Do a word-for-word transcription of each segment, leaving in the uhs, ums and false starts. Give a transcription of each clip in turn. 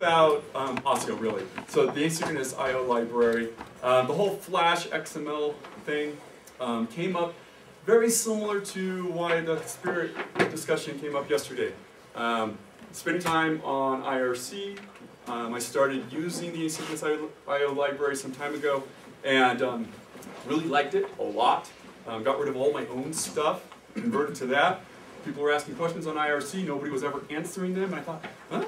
about um, OSCO, really. So the asynchronous I O library, uh, the whole Flash X M L thing um, came up very similar to why the Spirit discussion came up yesterday. Um, spending time on I R C, um, I started using the asynchronous I O library some time ago, and um, really liked it a lot. Um, got rid of all my own stuff, converted to that. People were asking questions on I R C, nobody was ever answering them, and I thought, huh?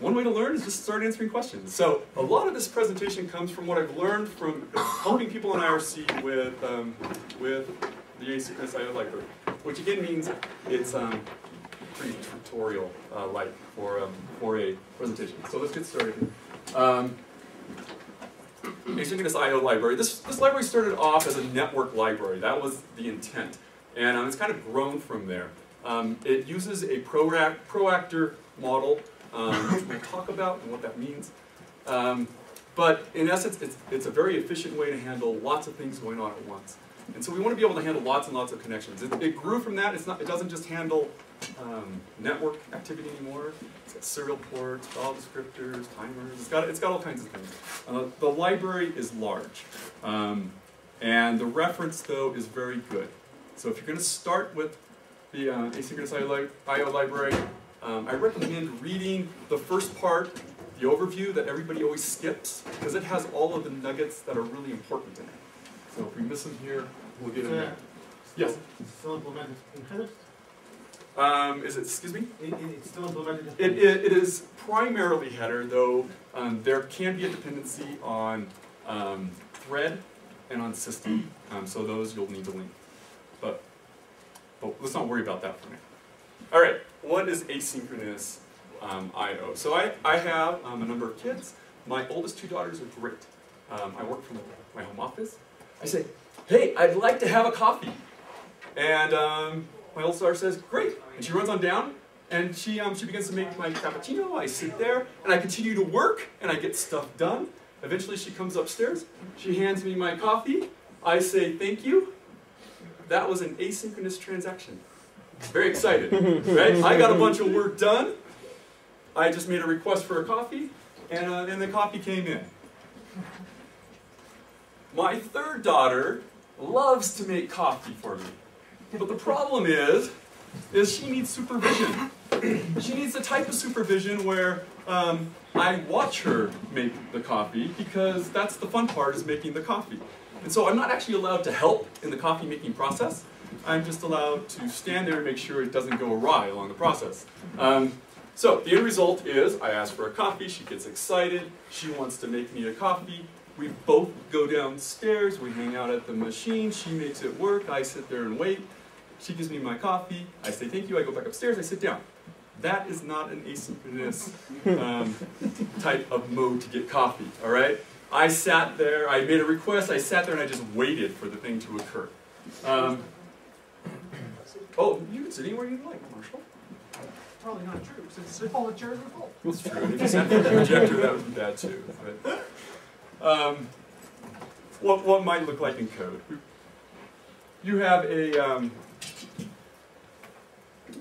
One way to learn is just start answering questions. So a lot of this presentation comes from what I've learned from helping people in I R C with, um, with the asynchronous I O library, which again means it's um, pretty tutorial uh, like for, um, for a presentation. So let's get started. Um, asynchronous I O library. This, this library started off as a network library. That was the intent. And um, it's kind of grown from there. Um, it uses a proact, proactor model, um, which we'll talk about and what that means. Um, but in essence, it's, it's a very efficient way to handle lots of things going on at once. And so we want to be able to handle lots and lots of connections. It, it grew from that. It's not, it doesn't just handle um, network activity anymore. It's got serial ports, file descriptors, timers. It's got, it's got all kinds of things. Uh, the library is large. Um, and the reference, though, is very good. So if you're going to start with the uh, asynchronous I O library, um, I recommend reading the first part, the overview that everybody always skips, because it has all of the nuggets that are really important in it. So if we miss them here, we'll get in there. Yes? Is it still implemented in Headers? Um, is it, excuse me? It, it, it's still implemented in Headers? It, it, it is primarily Header, though um, there can be a dependency on um, Thread and on System. Um, so those you'll need to link. But, but let's not worry about that for now. All right, what is asynchronous um, I O? So I, I have um, a number of kids. My oldest two daughters are great. Um, I work from my home office. I say, hey, I'd like to have a coffee. And um, my oldest daughter says, great. And she runs on down, and she, um, she begins to make my cappuccino. I sit there, and I continue to work, and I get stuff done. Eventually, she comes upstairs. She hands me my coffee. I say, thank you. That was an asynchronous transaction. Very excited, right? I got a bunch of work done. I just made a request for a coffee, and uh, then the coffee came in. My third daughter loves to make coffee for me. But the problem is, is she needs supervision. She needs the type of supervision where um, I watch her make the coffee, because that's the fun part, is making the coffee. And so I'm not actually allowed to help in the coffee making process. I'm just allowed to stand there and make sure it doesn't go awry along the process. Um, so the end result is I ask for a coffee, she gets excited, she wants to make me a coffee. We both go downstairs, we hang out at the machine, she makes it work, I sit there and wait. She gives me my coffee, I say thank you, I go back upstairs, I sit down. That is not an asynchronous um, type of mode to get coffee, all right? I sat there, I made a request, I sat there and I just waited for the thing to occur. Um, oh, you can sit anywhere you'd like, Marshall. Probably not true, since all the chairs are full. That's true, and if you sat there with a projector, that would be bad too. But, um, what, what might look like in code? You have a, um,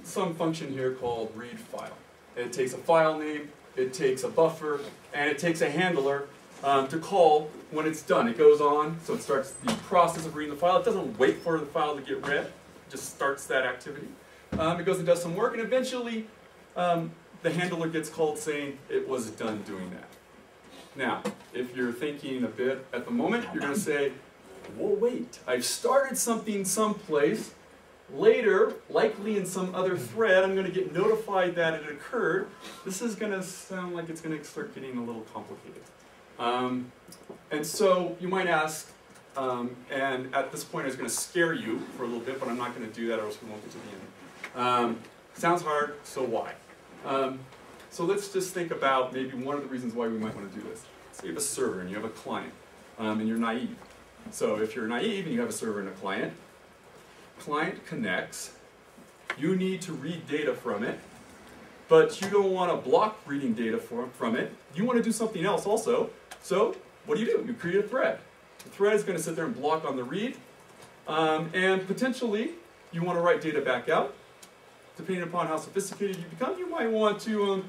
some function here called read file. It takes a file name, it takes a buffer, and it takes a handler Um, to call when it's done. It goes on, so it starts the process of reading the file. It doesn't wait for the file to get read, it just starts that activity. Um, it goes and does some work, and eventually um, the handler gets called saying it was done doing that. Now, if you're thinking a bit at the moment, you're going to say, well, wait, I've started something someplace. Later, likely in some other thread, I'm going to get notified that it occurred. This is going to sound like it's going to start getting a little complicated. Um, and so you might ask, um, and at this point I was going to scare you for a little bit, but I'm not going to do that or else we won't get to the end. Um, sounds hard, so why? Um, so let's just think about maybe one of the reasons why we might want to do this. So you have a server and you have a client, um, and you're naive. So if you're naive and you have a server and a client, client connects, you need to read data from it, but you don't want to block reading data for, from it. You want to do something else also. So what do you do? You create a thread. The thread is going to sit there and block on the read. Um, and potentially, you want to write data back out. Depending upon how sophisticated you become, you might want to um,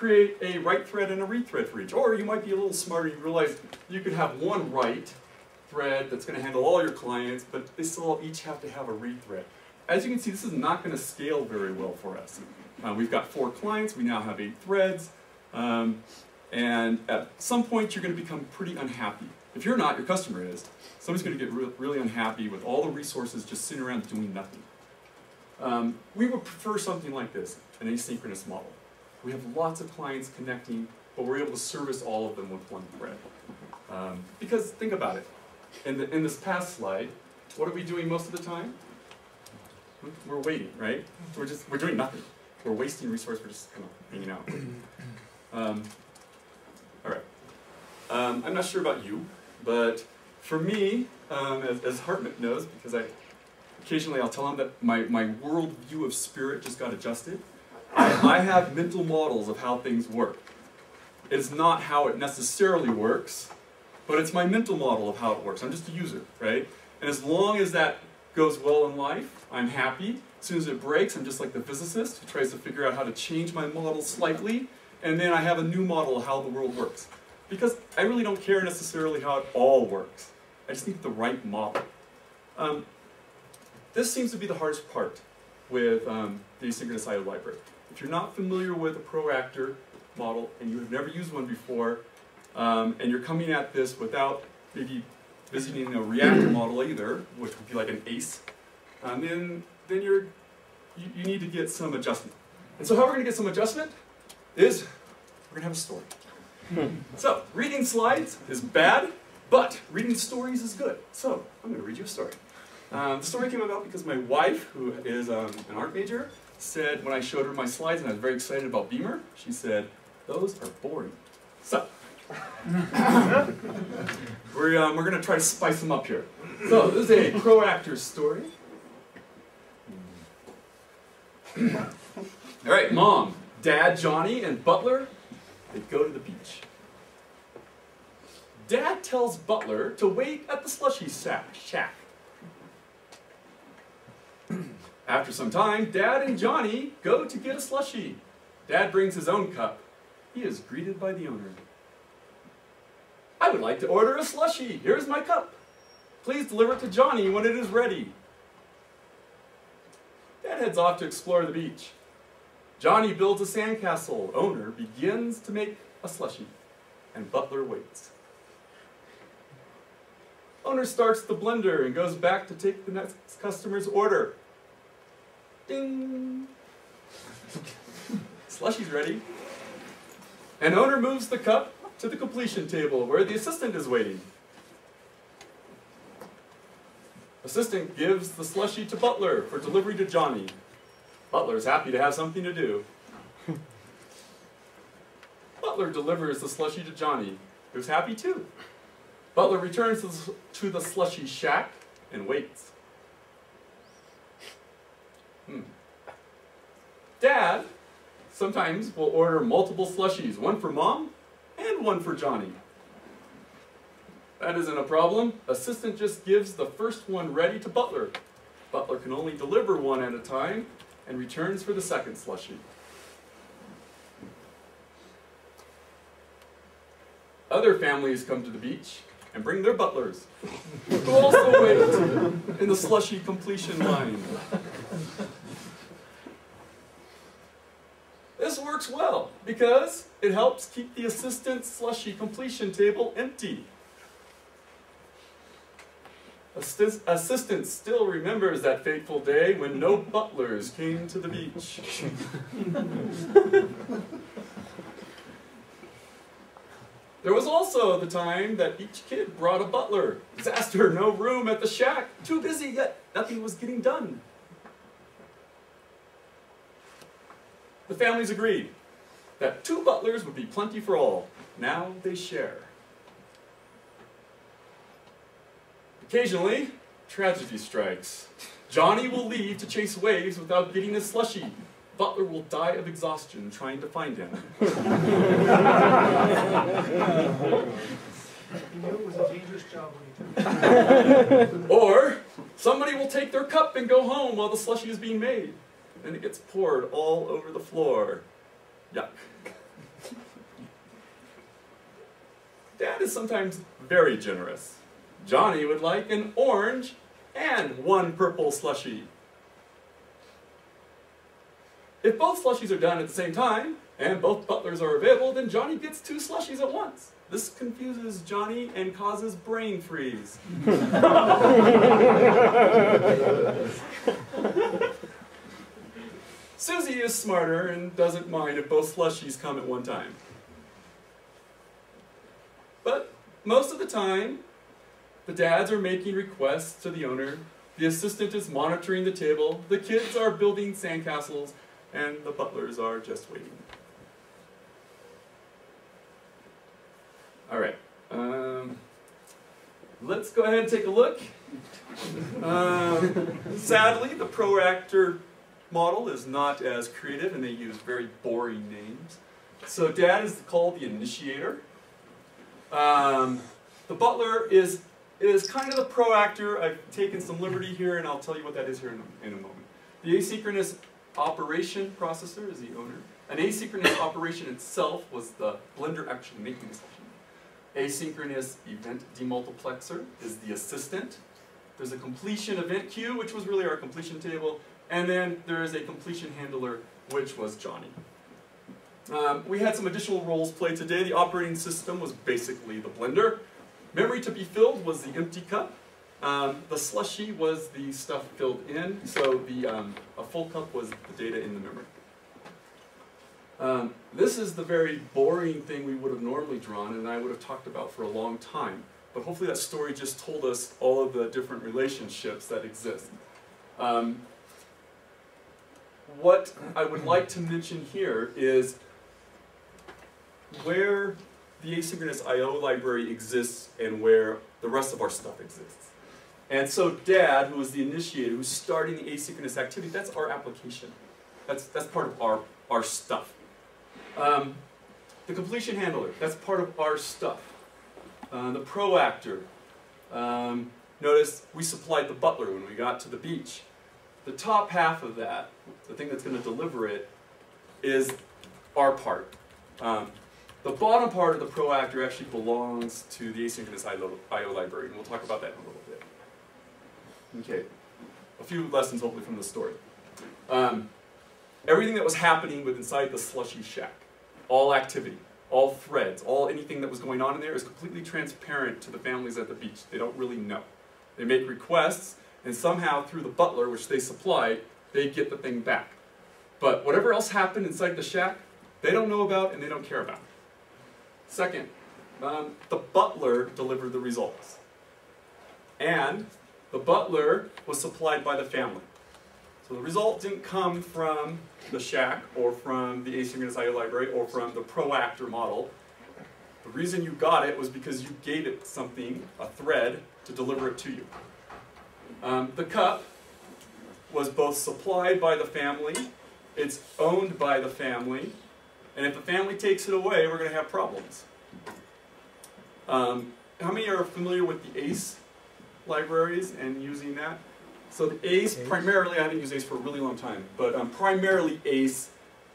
create a write thread and a read thread for each. Or you might be a little smarter, you realize you could have one write thread that's going to handle all your clients, but they still each have to have a read thread. As you can see, this is not going to scale very well for us. Uh, we've got four clients, we now have eight threads, um, and at some point you're going to become pretty unhappy. If you're not, your customer is. Somebody's going to get re really unhappy with all the resources just sitting around doing nothing. Um, we would prefer something like this, an asynchronous model. We have lots of clients connecting, but we're able to service all of them with one thread. Um, because think about it. In, the, in this past slide, what are we doing most of the time? We're waiting, right? We're just we're doing nothing. We're wasting resource. We're just kind of hanging out. Um, all right. Um, I'm not sure about you, but for me, um, as, as Hartmut knows, because I occasionally I'll tell him that my my worldview of spirit just got adjusted. I, I have mental models of how things work. It's not how it necessarily works, but it's my mental model of how it works. I'm just a user, right? And as long as that goes well in life, I'm happy. As soon as it breaks, I'm just like the physicist who tries to figure out how to change my model slightly, and then I have a new model of how the world works. Because I really don't care necessarily how it all works. I just need the right model. Um, this seems to be the hardest part with um, the asynchronous I O library. If you're not familiar with a proactor model, and you have never used one before, Um, and you're coming at this without maybe visiting a reactor model either, which would be like an ACE, um, then, then you're, you, you need to get some adjustment. And so how we're going to get some adjustment is we're going to have a story. So reading slides is bad, but reading stories is good. So I'm going to read you a story. Um, the story came about because my wife, who is um, an art major, said when I showed her my slides and I was very excited about Beamer, she said, those are boring. So. we're um, we're going to try to spice them up here. So this is a proactor story. All right, Mom, Dad, Johnny, and Butler, they go to the beach. Dad tells Butler to wait at the slushy sack shack. After some time, Dad and Johnny go to get a slushie. Dad brings his own cup. He is greeted by the owner. I would like to order a slushie. Here's my cup. Please deliver it to Johnny when it is ready. Dad heads off to explore the beach. Johnny builds a sandcastle. Owner begins to make a slushie, and Butler waits. Owner starts the blender and goes back to take the next customer's order. Ding! Slushie's ready. And owner moves the cup to the completion table where the assistant is waiting. Assistant gives the slushie to Butler for delivery to Johnny. Butler is happy to have something to do. Butler delivers the slushie to Johnny, who's happy too. Butler returns to the slushie shack and waits. Hmm. Dad sometimes will order multiple slushies, one for Mom, and one for Johnny. That isn't a problem. Assistant just gives the first one ready to Butler. Butler can only deliver one at a time and returns for the second slushie. Other families come to the beach and bring their butlers, who also wait in the slushie completion line. This works well because it helps keep the assistant slushie completion table empty. Assist assistant still remembers that fateful day when no butlers came to the beach. There was also the time that each kid brought a butler. Disaster, no room at the shack. Too busy, yet nothing was getting done. The families agreed that two butlers would be plenty for all. Now they share. Occasionally, tragedy strikes. Johnny will leave to chase waves without getting his slushie. Butler will die of exhaustion trying to find him. You knew it was a dangerous job when you took. Or somebody will take their cup and go home while the slushie is being made. And it gets poured all over the floor. Yuck. Dad is sometimes very generous. Johnny would like an orange and one purple slushie. If both slushies are done at the same time, and both butlers are available, then Johnny gets two slushies at once. This confuses Johnny and causes brain freeze. Susie is smarter and doesn't mind if both slushies come at one time. But most of the time, the dads are making requests to the owner, the assistant is monitoring the table, the kids are building sandcastles, and the butlers are just waiting. All right, um, let's go ahead and take a look. Um, sadly, the proactor model is not as creative, and they use very boring names. So Dad is called the initiator. Um, the butler is, is kind of the proactor. I've taken some liberty here, and I'll tell you what that is here in a, in a moment. The asynchronous operation processor is the owner. An asynchronous operation itself was the Blender action making session. Asynchronous event demultiplexer is the assistant. There's a completion event queue, which was really our completion table, and then there is a completion handler, which was Johnny. Um, we had some additional roles played today. The operating system was basically the blender. Memory to be filled was the empty cup. Um, the slushy was the stuff filled in, so the um, a full cup was the data in the memory. Um, this is the very boring thing we would have normally drawn and I would have talked about for a long time. But hopefully that story just told us all of the different relationships that exist. Um, what I would like to mention here is where the asynchronous I O library exists and where the rest of our stuff exists. And so Dad, who is the initiator, who's starting the asynchronous activity, that's our application. That's, that's part of our, our stuff. Um, the completion handler, that's part of our stuff. Uh, the proactor, um, notice we supplied the butler when we got to the beach. The top half of that, the thing that's going to deliver it, is our part. Um, the bottom part of the proactor actually belongs to the asynchronous I O library, and we'll talk about that in a little bit. Okay, a few lessons hopefully from the story. Um, everything that was happening was inside the slushy shack. All activity, all threads, all anything that was going on in there is completely transparent to the families at the beach. They don't really know. They make requests, and somehow through the butler, which they supplied, they get the thing back. But whatever else happened inside the shack, they don't know about and they don't care about. Second, um, the butler delivered the results. And the butler was supplied by the family. So the result didn't come from the shack or from the asynchronous I O library or from the proactor model. The reason you got it was because you gave it something, a thread, to deliver it to you. Um, the cup was both supplied by the family, it's owned by the family, and if the family takes it away, we're going to have problems. Um, how many are familiar with the A C E libraries and using that? So the A C E, primarily, I haven't used A C E for a really long time, but um, primarily A C E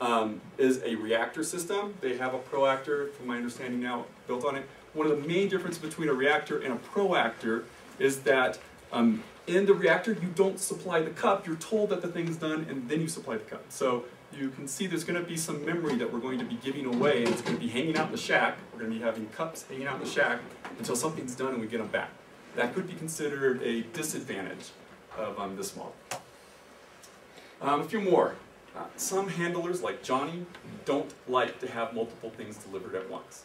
um, is a reactor system. They have a proactor, from my understanding now, built on it. One of the main differences between a reactor and a proactor is that um, in the reactor, you don't supply the cup. You're told that the thing's done, and then you supply the cup. So you can see there's going to be some memory that we're going to be giving away, and it's going to be hanging out in the shack. We're going to be having cups hanging out in the shack until something's done and we get them back. That could be considered a disadvantage of um, this model. Um, a few more. Uh, some handlers, like Johnny, don't like to have multiple things delivered at once.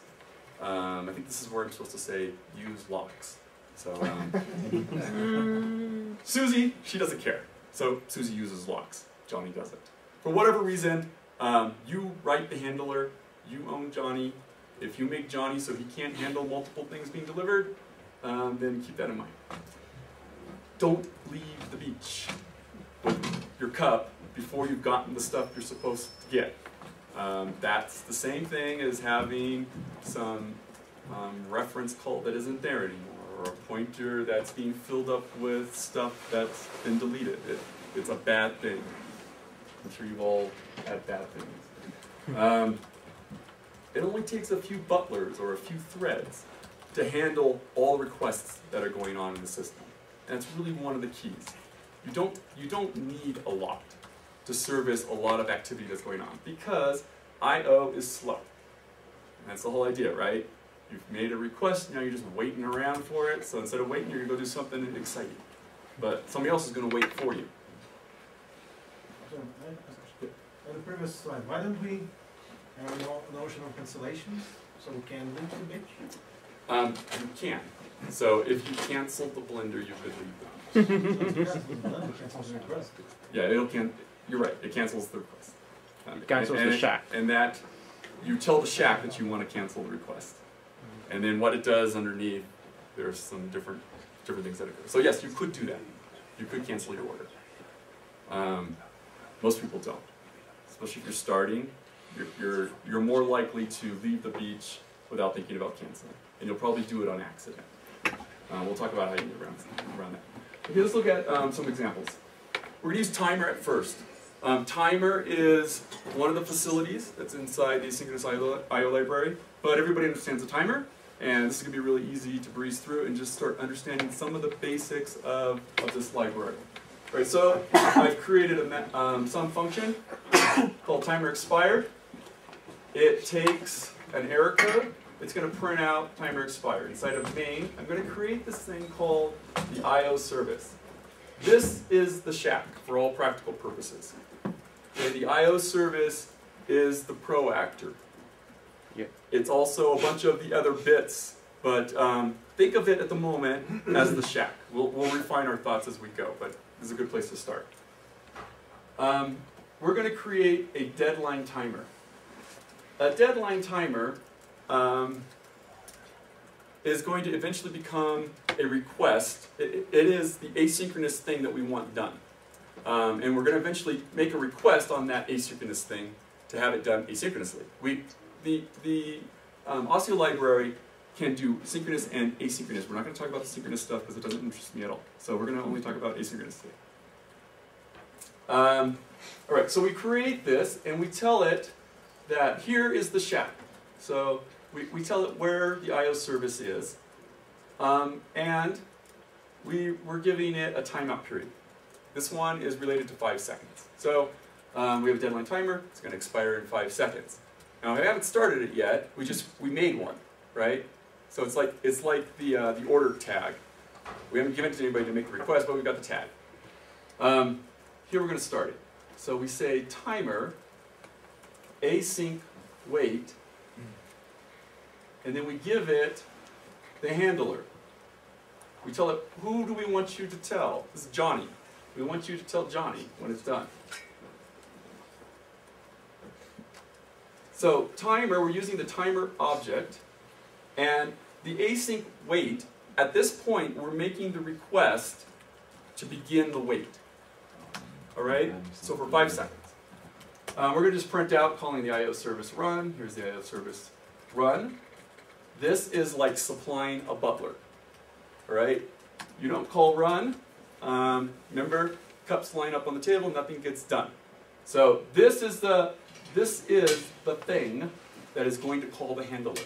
Um, I think this is where I'm supposed to say, use locks. So, um, Susie, she doesn't care. So Susie uses locks, Johnny doesn't. For whatever reason, um, you write the handler, you own Johnny. If you make Johnny so he can't handle multiple things being delivered, um, then keep that in mind. Don't leave the beach with your cup before you've gotten the stuff you're supposed to get. Um, that's the same thing as having some um, reference call that isn't there anymore, or a pointer that's being filled up with stuff that's been deleted. It, it's a bad thing. I'm sure you've all had bad things. Um, it only takes a few butlers or a few threads to handle all requests that are going on in the system. And it's really one of the keys. You don't, you don't need a lot to service a lot of activity that's going on, because I O is slow. And that's the whole idea, right? You've made a request, now you're just waiting around for it. So instead of waiting, you're going to go do something exciting. But somebody else is going to wait for you. On the previous slide, why don't we have a notion of cancellations? So we can leave the bitch? Um, you can. So if you canceled the Blender, you could leave them. Yeah, it'll can. You're right. It cancels the request. Um, it cancels and, and the shack. And that you tell the shack that you want to cancel the request, and then what it does underneath, there's some different different things that occur. So yes, you could do that. You could cancel your order. Um, most people don't, especially if you're starting. You're you're you're more likely to leave the beach without thinking about canceling, and you'll probably do it on accident. Uh, we'll talk about how you get around, around that. Okay, let's look at um, some examples. We're going to use Timer at first. Um, Timer is one of the facilities that's inside the asynchronous I O library, but everybody understands a timer, and this is going to be really easy to breeze through and just start understanding some of the basics of, of this library. All right, so I've created a, um, some function called timer expired. It takes an error code. It's going to print out timer expired. Inside of main, I'm going to create this thing called the I O service. This is the shack for all practical purposes. Okay, the I O service is the pro actor. Yeah. It's also a bunch of the other bits, but um, think of it at the moment as the shack. We'll, we'll refine our thoughts as we go, but this is a good place to start. Um, we're going to create a deadline timer. A deadline timer Um, is going to eventually become a request. It, it is the asynchronous thing that we want done. Um, and we're going to eventually make a request on that asynchronous thing to have it done asynchronously. We, the the um, Osseo library can do synchronous and asynchronous. We're not going to talk about the synchronous stuff because it doesn't interest me at all. So we're going to only talk about asynchronous today. Um, all right, so we create this and we tell it that here is the shack. So We, we tell it where the I O service is, um, and we, we're giving it a timeout period. This one is related to five seconds. So um, we have a deadline timer. It's going to expire in five seconds. Now we haven't started it yet. We just we made one, right? So it's like it's like the uh, the order tag. We haven't given it to anybody to make the request, but we've got the tag. Um, here we're going to start it. So we say timer async wait. And then we give it the handler. We tell it, who do we want you to tell? This is Johnny. We want you to tell Johnny when it's done. So timer, we're using the timer object. And the async wait, at this point, we're making the request to begin the wait. All right? So for five seconds. Um, we're going to just print out calling the I O service run. Here's the I O service run. This is like supplying a butler, all right? You don't call run. Um, remember, cups line up on the table, nothing gets done. So this is the this is the thing that is going to call the handler.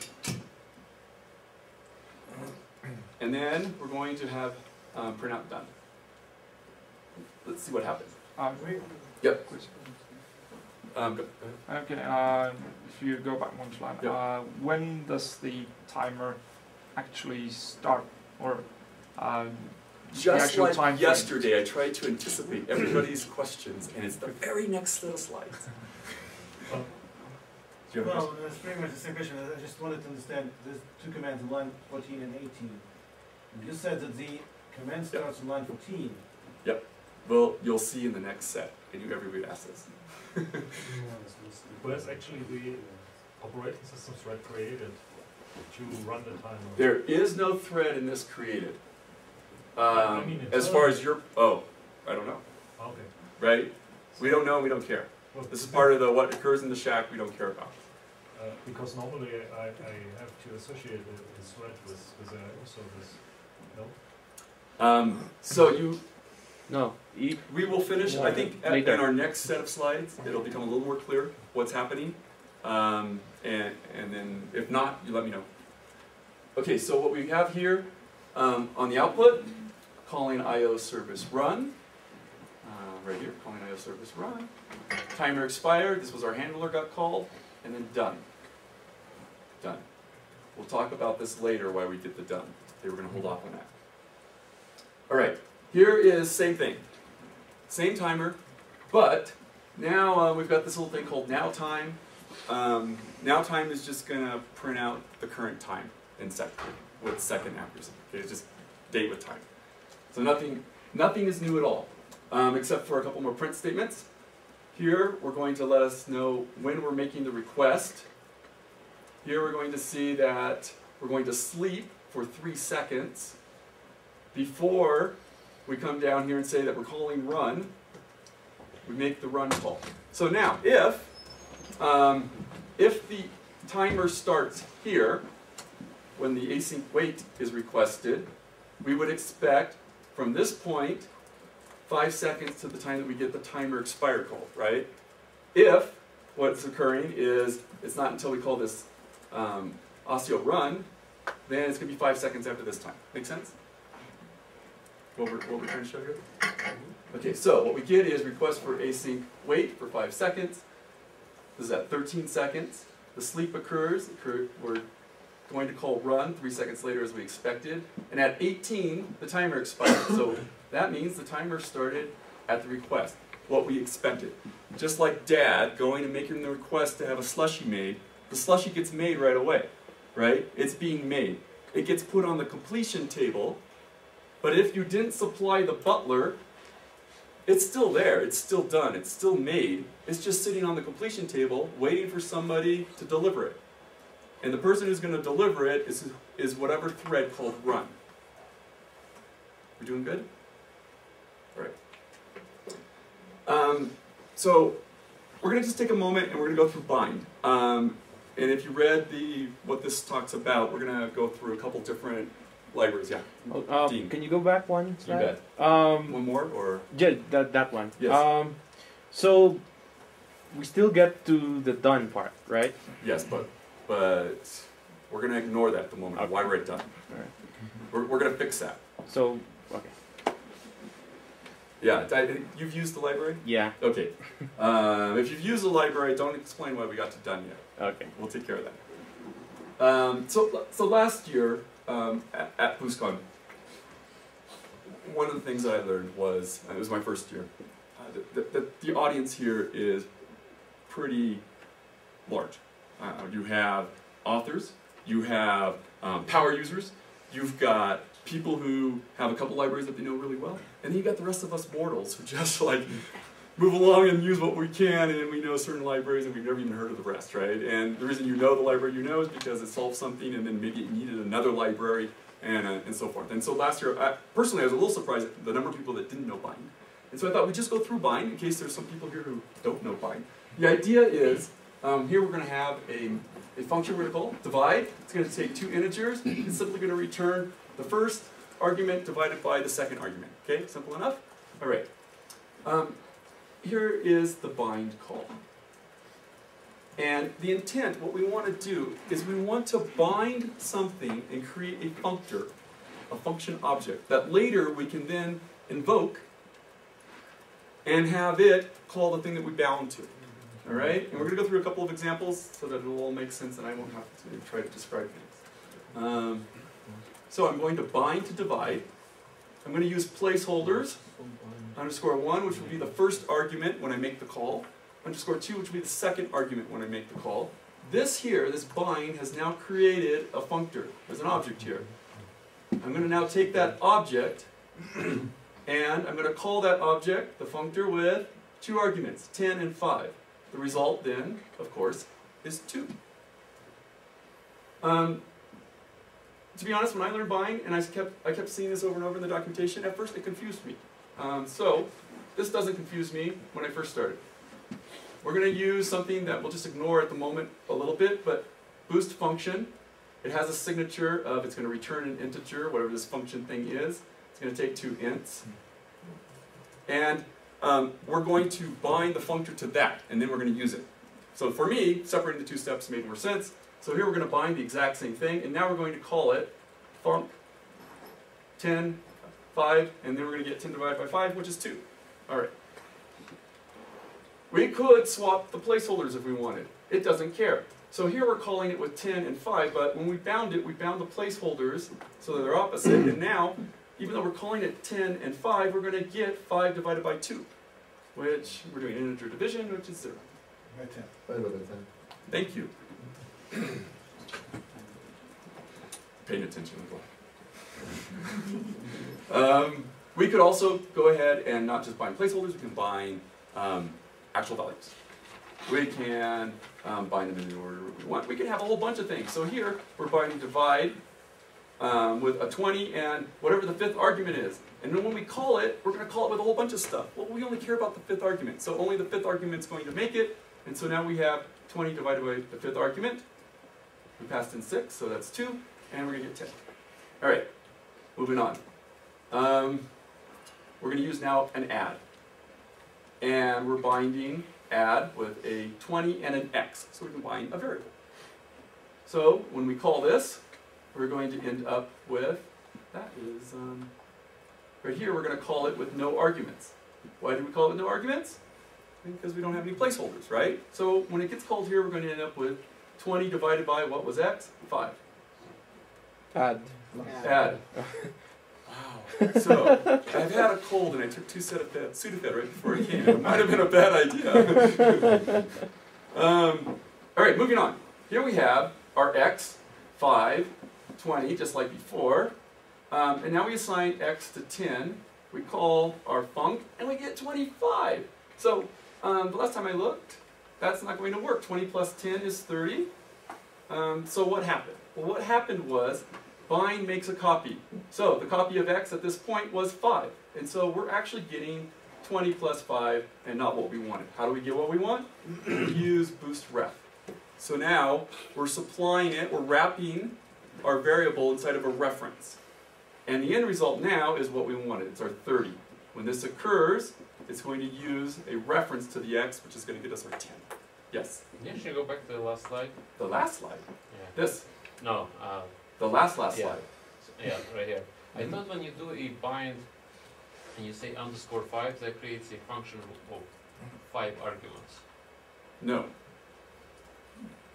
And then we're going to have um, printout done. Let's see what happens. Uh, wait. Yep. Um, go, go okay. Uh, if you go back one slide, yeah. uh, when does the timer actually start, or uh, just like time yesterday, frame? I tried to anticipate everybody's questions, and it's the very next little slide. Well, well that's pretty much the same question. I just wanted to understand. There's two commands: line fourteen and eighteen. You said that the command starts on line fourteen. Yep. Well, you'll see in the next set, and you everybody asks this. Where's actually the operating system thread created to run the timer? There is no thread in this created. Um, I mean as far as your oh, I don't know. Okay. Right? We don't know. We don't care. Well, this is part of the what occurs in the shack. We don't care about. Uh, because normally I, I have to associate a thread with with an I O service. No. Um, so you. No. E we will finish, I think, at, in our next set of slides. It'll become a little more clear what's happening. Um, and, and then, if not, you let me know. Okay, so what we have here um, on the output, calling I O service run. Uh, right here, calling I O service run. Timer expired, this was our handler got called, and then done. Done. We'll talk about this later, why we did the done. They were going to hold off on that. All right, here is same thing. Same timer, but now uh, we've got this little thing called now time. Um, now time is just going to print out the current time in second, with second accuracy. Okay, it's just date with time. So nothing, nothing is new at all, um, except for a couple more print statements. Here we're going to let us know when we're making the request. Here we're going to see that we're going to sleep for three seconds before we come down here and say that we're calling run. We make the run call. So now, if um, if the timer starts here, when the async wait is requested, we would expect from this point five seconds to the time that we get the timer expire call, right? If what's occurring is it's not until we call this um, Osteo run, then it's going to be five seconds after this time. Make sense? What we're, what we're trying to show here? Okay, so what we get is request for async wait for five seconds. This is at thirteen seconds. The sleep occurs. Occur, we're going to call run three seconds later as we expected. And at eighteen, the timer expired. So that means the timer started at the request, what we expected. Just like Dad going and making the request to have a slushie made, the slushie gets made right away, right? It's being made. It gets put on the completion table, but if you didn't supply the butler, it's still there, it's still done, it's still made. It's just sitting on the completion table waiting for somebody to deliver it. And the person who's going to deliver it is, is whatever thread called run. We're doing good? All right. Um, so we're going to just take a moment and we're going to go through bind. Um, and if you read the what this talks about, we're going to go through a couple different libraries. Yeah. Oh, um, can you go back one slide? You bet. Um, one more or? Yeah, that, that one. Yes. Um, so we still get to the done part, right? Yes, but. But we're going to ignore that at the moment, okay. Why we're at done. All right. We're, we're going to fix that. So, okay. Yeah, I, you've used the library? Yeah. Okay. um, if you've used the library, don't explain why we got to done yet. Okay. We'll take care of that. Um, so, so last year um, at, at BoostCon, one of the things I learned was, uh, it was my first year, uh, that, that the audience here is pretty large. Uh, you have authors, you have um, power users, you've got people who have a couple libraries that they know really well, and then you've got the rest of us mortals who just like move along and use what we can, and we know certain libraries and we've never even heard of the rest, right? And the reason you know the library you know is because it solves something and then maybe it needed another library and, uh, and so forth. And so last year, I, personally, I was a little surprised at the number of people that didn't know bind. And so I thought we'd just go through bind in case there's some people here who don't know bind. The idea is, Um, here we're going to have a, a function we're going to call divide. It's going to take two integers. It's simply going to return the first argument divided by the second argument. Okay, simple enough? All right. Um, here is the bind call. And the intent, what we want to do, is we want to bind something and create a functor, a function object, that later we can then invoke and have it call the thing that we bound to. All right, and we're going to go through a couple of examples so that it'll all make sense and I won't have to try to describe things. Um, so I'm going to bind to divide. I'm going to use placeholders, underscore one, which will be the first argument when I make the call, underscore two, which will be the second argument when I make the call. This here, this bind, has now created a functor. There's an object here. I'm going to now take that object and I'm going to call that object, the functor, with two arguments, ten and five. The result then, of course, is two. Um, to be honest, when I learned bind, and I kept, I kept seeing this over and over in the documentation, at first it confused me. Um, so this doesn't confuse me when I first started. We're going to use something that we'll just ignore at the moment a little bit, but boost function. It has a signature of it's going to return an integer, whatever this function thing is. It's going to take two ints. And Um, we're going to bind the functor to that, and then we're going to use it. So for me, separating the two steps made more sense. So here we're going to bind the exact same thing, and now we're going to call it func ten, five, and then we're going to get ten divided by five, which is two. All right. We could swap the placeholders if we wanted. It doesn't care. So here we're calling it with ten and five, but when we bound it, we bound the placeholders so that they're opposite, and now, even though we're calling it ten and five, we're going to get five divided by two, which we're doing integer division, which is zero. By ten. By ten. Thank you. Paying attention as well. um, we could also go ahead and not just bind placeholders, we can bind um, actual values. We can um, bind them in the order we want. We can have a whole bunch of things. So here, we're binding divide um, with a twenty and whatever the fifth argument is. And then when we call it, we're going to call it with a whole bunch of stuff. Well, we only care about the fifth argument, so only the fifth argument is going to make it. And so now we have twenty divided by the fifth argument. We passed in six, so that's two, and we're going to get ten. All right. Moving on. Um, we're going to use now an add. And we're binding add with a twenty and an x. So we can bind a variable. So when we call this, we're going to end up with, that is, um, right here we're going to call it with no arguments. Why do we call it with no arguments? Because we don't have any placeholders, right? So when it gets called here, we're going to end up with twenty divided by what was x? five. Add. Add. Wow. So, I've had a cold and I took two Sudafed, Sudafed right before I came. It might have been a bad idea. um, all right, moving on. Here we have our x, five, twenty, just like before. Um, and now we assign x to ten. We call our func, and we get twenty-five. So, um, the last time I looked, that's not going to work. twenty plus ten is thirty. Um, so what happened? Well, what happened was, bind makes a copy. So the copy of x at this point was five. And so we're actually getting twenty plus five and not what we wanted. How do we get what we want? Use boost ref. So now we're supplying it, we're wrapping our variable inside of a reference. And the end result now is what we wanted. It's our thirty. When this occurs, it's going to use a reference to the x, which is going to get us our ten. Yes? Can you go back to the last slide? The last slide? Yeah. This? No. Uh, The last last yeah. slide. Yeah, right here. I mm-hmm. thought when you do a bind and you say underscore five, that creates a function of five arguments. No.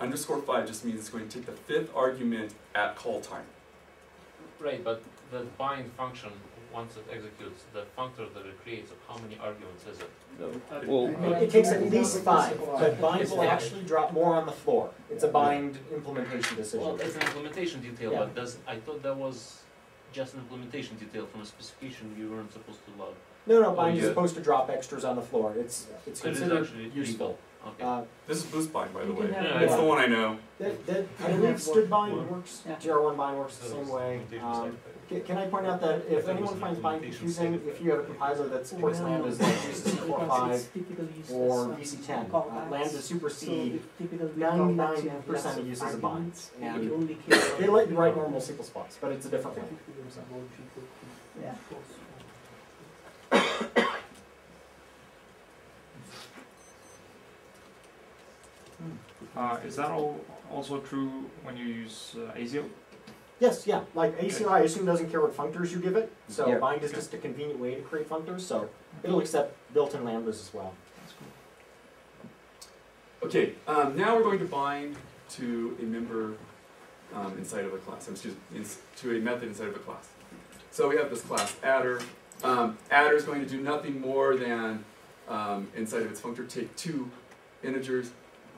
Underscore five just means it's going to take the fifth argument at call time. Right, but the bind function, once it executes, the functor that it creates, of how many arguments is it? No. It, well, it, it takes at least five, but bind will actually drop more on the floor. It's a bind implementation decision. Well, it's an implementation detail, yeah. but does, I thought that was just an implementation detail from a specification you weren't supposed to log. No, no, bind oh, is supposed to drop extras on the floor. It's, it's considered it useful. Okay. Uh, this is boost bind, by the way. Yeah, it's the one I know. That, that, I believe std bind works, yeah. G R one bind works the same way. Um, Can I point out that if anyone finds bind confusing, if you have a compiler that supports lambdas like G C four point five or V C ten, uh, lambdas supersede ninety-nine percent of uses of binds. And they let you write normal C plus plus, but it's a different way. Yeah. Uh, is that all also true when you use uh, A C L? Yes, yeah. Like A C L, I assume, doesn't care what functors you give it, so yeah. bind is just a convenient way to create functors, so it'll accept built-in lambdas as well. That's cool. Okay, um, now we're going to bind to a member um, inside of a class, um, excuse me, to a method inside of a class. So we have this class adder. Um, adder is going to do nothing more than, um, inside of its functor, take two integers,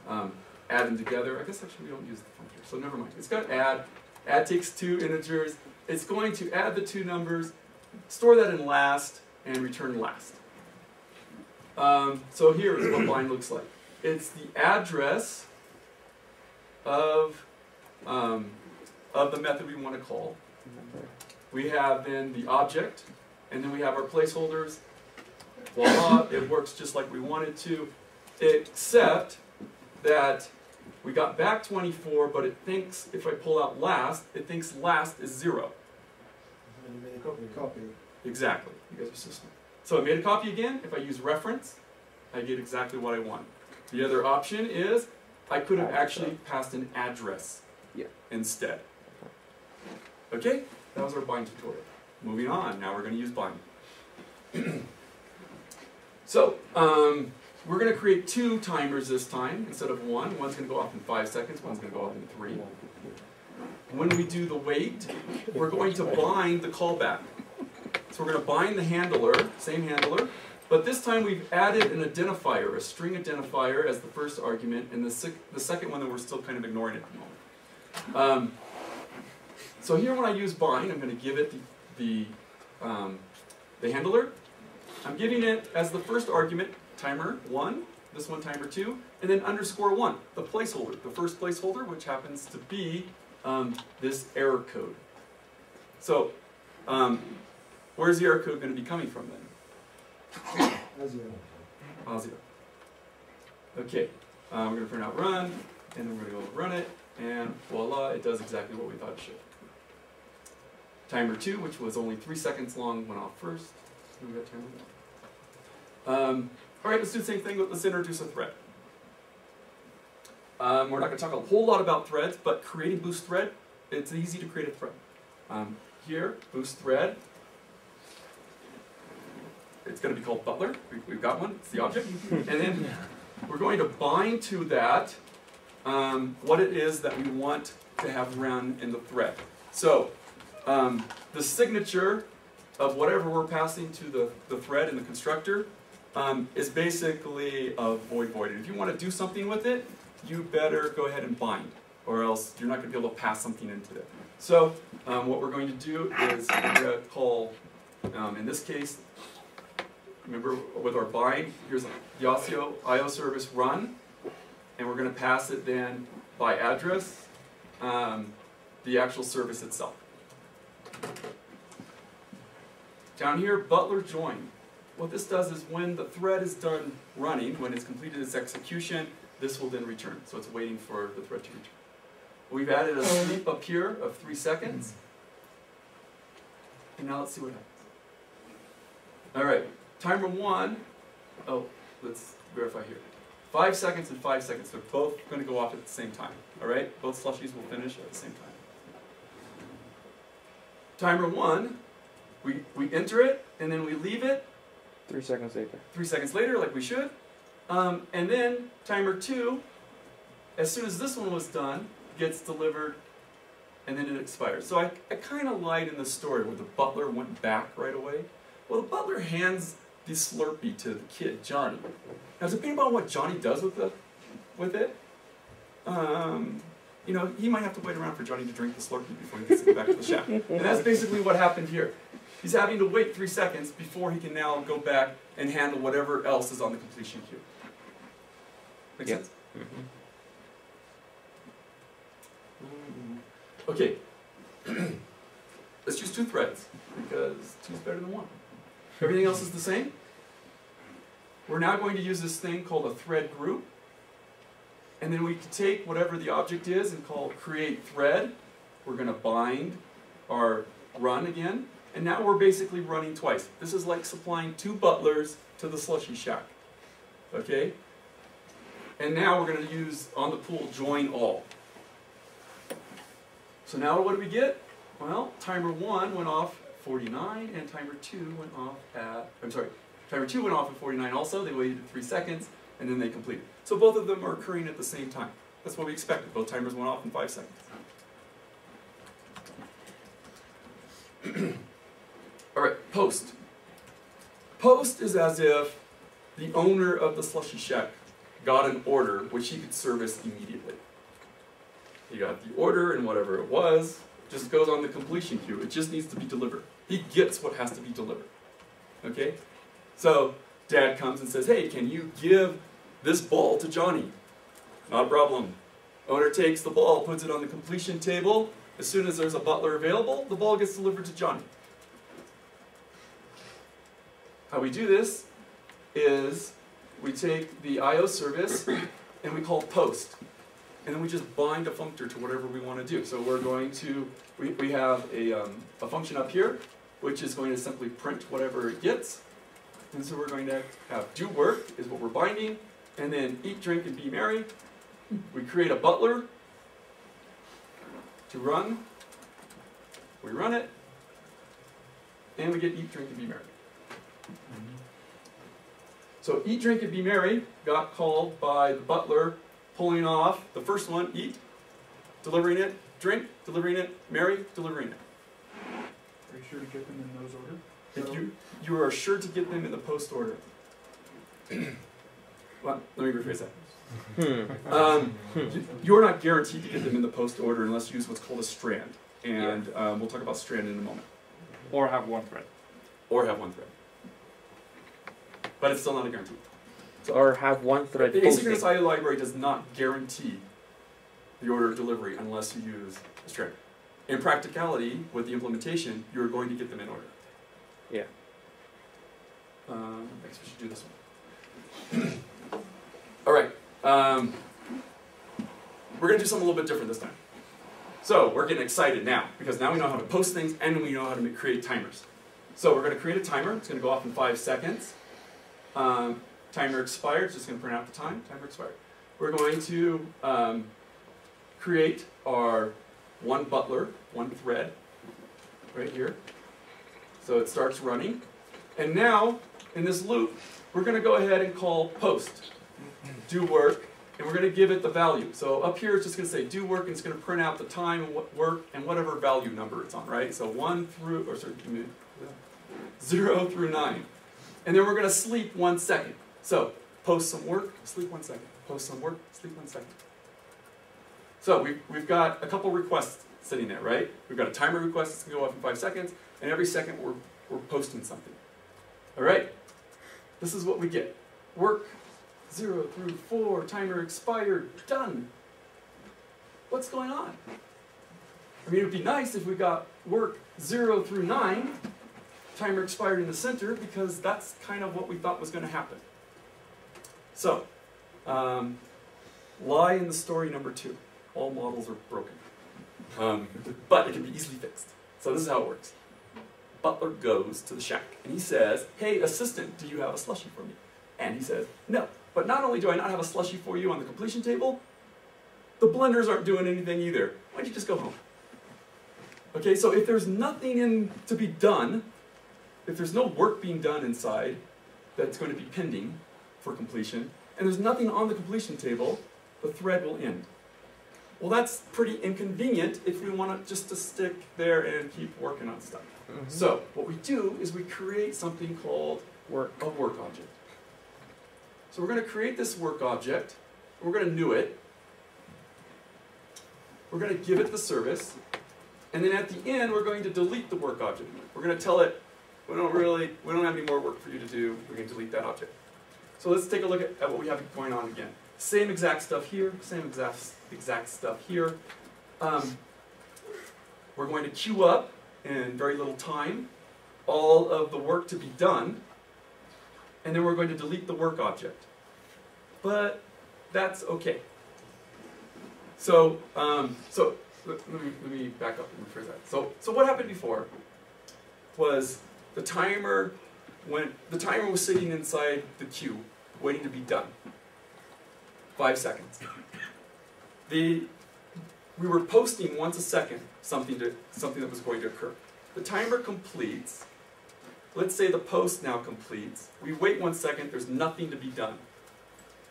um, add them together. I guess actually we don't use the functor, so never mind. It's got add. Add takes two integers. It's going to add the two numbers, store that in last, and return last. Um, so here is what bind looks like. It's the address of um, of the method we want to call. We have then the object, and then we have our placeholders. Voila! It works just like we wanted to, except that we got back twenty-four, but it thinks, if I pull out last, it thinks last is zero. And it made a copy. copy. Exactly. You guys are so smart. So I made a copy again. If I use reference, I get exactly what I want. The other option is I could have actually passed an address yeah. instead. Okay, that was our bind tutorial. Moving on, now we're going to use bind. So, um, we're going to create two timers this time instead of one. One's going to go off in five seconds, one's going to go off in three. When we do the wait, we're going to bind the callback. So we're going to bind the handler, same handler, but this time we've added an identifier, a string identifier as the first argument, and the, sec the second one that we're still kind of ignoring at the moment. Um, so here when I use bind, I'm going to give it the, the, um, the handler. I'm giving it as the first argument, timer one, this one timer two, and then underscore one, the placeholder, the first placeholder, which happens to be um, this error code. So um, where's the error code going to be coming from then? Positive. Okay, uh, we're going to print out run, and then we're going to go run it, and voila, it does exactly what we thought it should. Timer two, which was only three seconds long, went off first. We got timer one. Um, all right, let's do the same thing, let's introduce a thread. Um, we're not going to talk a whole lot about threads, but creating Boost Thread, it's easy to create a thread. Um, here, Boost Thread, it's going to be called Butler, we, we've got one, it's the object, and then we're going to bind to that um, what it is that we want to have run in the thread. So, um, the signature of whatever we're passing to the, the thread in the constructor Um, is basically a void void. And if you want to do something with it, you better go ahead and bind, or else you're not going to be able to pass something into it. So um, what we're going to do is we're going to call, um, in this case, remember with our bind, here's the Osseo I O service run, and we're going to pass it then by address, um, the actual service itself. Down here, Butler join. What this does is when the thread is done running, when it's completed its execution, this will then return. So it's waiting for the thread to return. We've added a sleep up here of three seconds. And now let's see what happens. All right, timer one. Oh, let's verify here. Five seconds and five seconds. They're both going to go off at the same time. All right, both slushies will finish at the same time. Timer one, we, we enter it, and then we leave it. Three seconds later. Three seconds later, like we should. Um, and then, timer two, as soon as this one was done, gets delivered, and then it expires. So I, I kind of lied in the story where the butler went back right away. Well, the butler hands the Slurpee to the kid, Johnny. Now, depending on what Johnny does with, the, with it, um, you know, he might have to wait around for Johnny to drink the Slurpee before he gets back to the shack. And that's basically what happened here. He's having to wait three seconds before he can now go back and handle whatever else is on the completion queue. Make yeah. sense? Mm-hmm. Okay. Let's choose two threads because two's better than one. Everything else is the same. We're now going to use this thing called a thread group. And then we can take whatever the object is and call create thread. We're going to bind our run again. And now we're basically running twice. This is like supplying two butlers to the slushy shack. Okay? And now we're going to use on the pool join all. So now what do we get? Well, timer one went off forty-nine and timer two went off at, I'm sorry, timer two went off at forty-nine also. They waited three seconds and then they completed. So both of them are occurring at the same time. That's what we expected. Both timers went off in five seconds. All right, post. Post is as if the owner of the slushy shack got an order which he could service immediately. He got the order and whatever it was, just goes on the completion queue. It just needs to be delivered. He gets what has to be delivered. Okay? So dad comes and says, hey, can you give this ball to Johnny? Not a problem. Owner takes the ball, puts it on the completion table. As soon as there's a butler available, the ball gets delivered to Johnny. How we do this is we take the I O service and we call post. And then we just bind a functor to whatever we want to do. So we're going to, we, we have a, um, a function up here, which is going to simply print whatever it gets. And so we're going to have do work is what we're binding. and then eat, drink, and be merry. We create a butler to run. We run it, and we get eat, drink, and be merry. So eat, drink, and be merry got called by the butler pulling off the first one, eat, delivering it, drink, delivering it, merry, delivering it. Are you sure to get them in those order? If so. you, you are sure to get them in the post order. Well, let me rephrase that. um, you're not guaranteed to get them in the post order unless you use what's called a strand. And yeah. um, we'll talk about strand in a moment. Or have one thread. Or have one thread. But it's still not a guarantee. So or have one thread. The asynchronous I O library does not guarantee the order of delivery unless you use a strand. In practicality, with the implementation, you're going to get them in order. Yeah. Um, I guess we should do this one. All right. Um, we're going to do something a little bit different this time. So we're getting excited now, because now we know how to post things and we know how to make, create timers. So we're going to create a timer. It's going to go off in five seconds. Um, timer expired. It's just going to print out the time. Timer expired. We're going to um, create our one butler, one thread right here. So it starts running. And now, in this loop, we're going to go ahead and call post, do work, and we're going to give it the value. So up here, it's just going to say do work, and it's going to print out the time, and what work, and whatever value number it's on, right? So one through, or sorry, zero through nine. And then we're going to sleep one second. So post some work, sleep one second. Post some work, sleep one second. So we've, we've got a couple requests sitting there, right? We've got a timer request that's going to go off in five seconds, and every second we're, we're posting something. All right? This is what we get. Work, zero through four, timer expired, done. What's going on? I mean, it would be nice if we got work zero through nine, timer expired in the center, because that's kind of what we thought was going to happen. So, um, lie in the story number two. All models are broken. Um, but it can be easily fixed. So this is how it works. Butler goes to the shack, and he says, hey, assistant, do you have a slushie for me? And he says, no. But not only do I not have a slushie for you on the completion table, the blenders aren't doing anything either. Why don't you just go home? Okay, so if there's nothing in to be done, if there's no work being done inside that's going to be pending for completion, and there's nothing on the completion table, the thread will end. Well, that's pretty inconvenient if we want to just to stick there and keep working on stuff. Mm-hmm. So what we do is we create something called work, a work object. So we're going to create this work object. We're going to new it. We're going to give it the service. And then at the end, we're going to delete the work object. We're going to tell it, we don't really, we don't have any more work for you to do. We're going to delete that object. So let's take a look at, at what we have going on again. Same exact stuff here, same exact, exact stuff here. Um, we're going to queue up in very little time all of the work to be done, and then we're going to delete the work object. But that's okay. So, um, so let, let, me, let me back up and rephrase that. So, so what happened before was the timer went, the timer was sitting inside the queue, waiting to be done. Five seconds. The, we were posting once a second something to something that was going to occur. The timer completes. Let's say the post now completes. We wait one second, there's nothing to be done.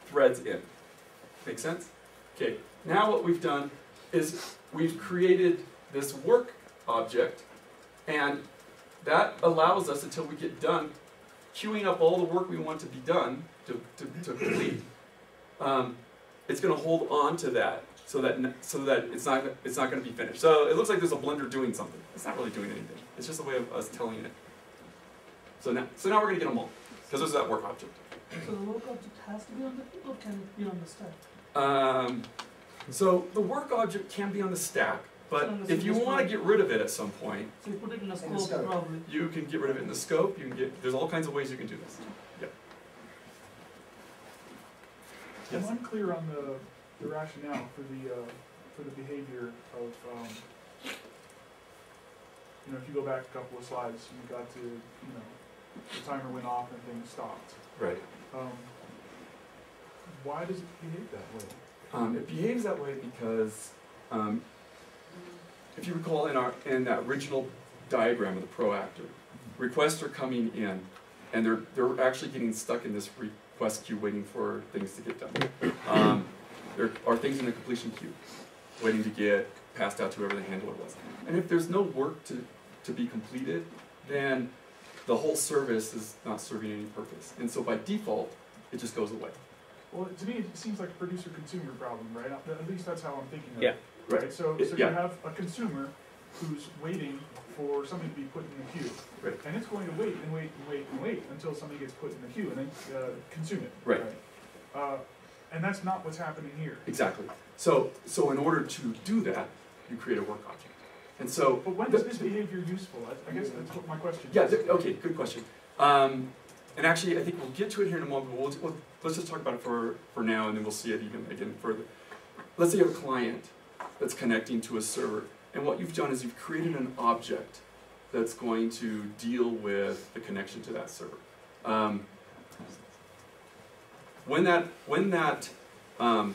Threads in. Make sense? Okay, now what we've done is we've created this work object, and that allows us, until we get done, queuing up all the work we want to be done to, to, to complete. Um, it's going to hold on to that so that, so that it's not, it's not going to be finished. So it looks like there's a blender doing something. It's not really doing anything. It's just a way of us telling it. So now, so now we're going to get them all, because there's that work object. So the work object has to be on the, or can it be on the stack? Um, so the work object can be on the stack, but so if you want to get rid of it at some point, so you put it in a scope, in the scope. Probably. You can get rid of it in the scope. You can get, there's all kinds of ways you can do this. Yeah. Yes. I'm unclear on the, the rationale for the, uh, for the behavior of, um, you know, if you go back a couple of slides, you got to, you know, the timer went off and things stopped. Right. Um, why does it behave that way? Um, it behaves that way because, um, if you recall in, our, in that original diagram of the proactor, requests are coming in, and they're, they're actually getting stuck in this request queue waiting for things to get done. Um, there are things in the completion queue waiting to get passed out to whoever the handler was. And if there's no work to, to be completed, then the whole service is not serving any purpose. And so by default, it just goes away. Well, to me, it seems like a producer-consumer problem, right? At least that's how I'm thinking of yeah. it. Right. So, so yeah. you have a consumer who's waiting for something to be put in the queue, right. and it's going to wait and wait and wait and wait until something gets put in the queue and then uh, consume it. Right. right. Uh, and that's not what's happening here. Exactly. So, so in order to do that, you create a work object. And so, but when is this behavior useful? I, I guess that's what my question. Yeah. Is. Okay. Good question. Um, and actually, I think we'll get to it here in a moment. But we'll, we'll, let's just talk about it for for now, and then we'll see it even again further. Let's say you have a client that's connecting to a server. And what you've done is you've created an object that's going to deal with the connection to that server. Um, when that, when that um,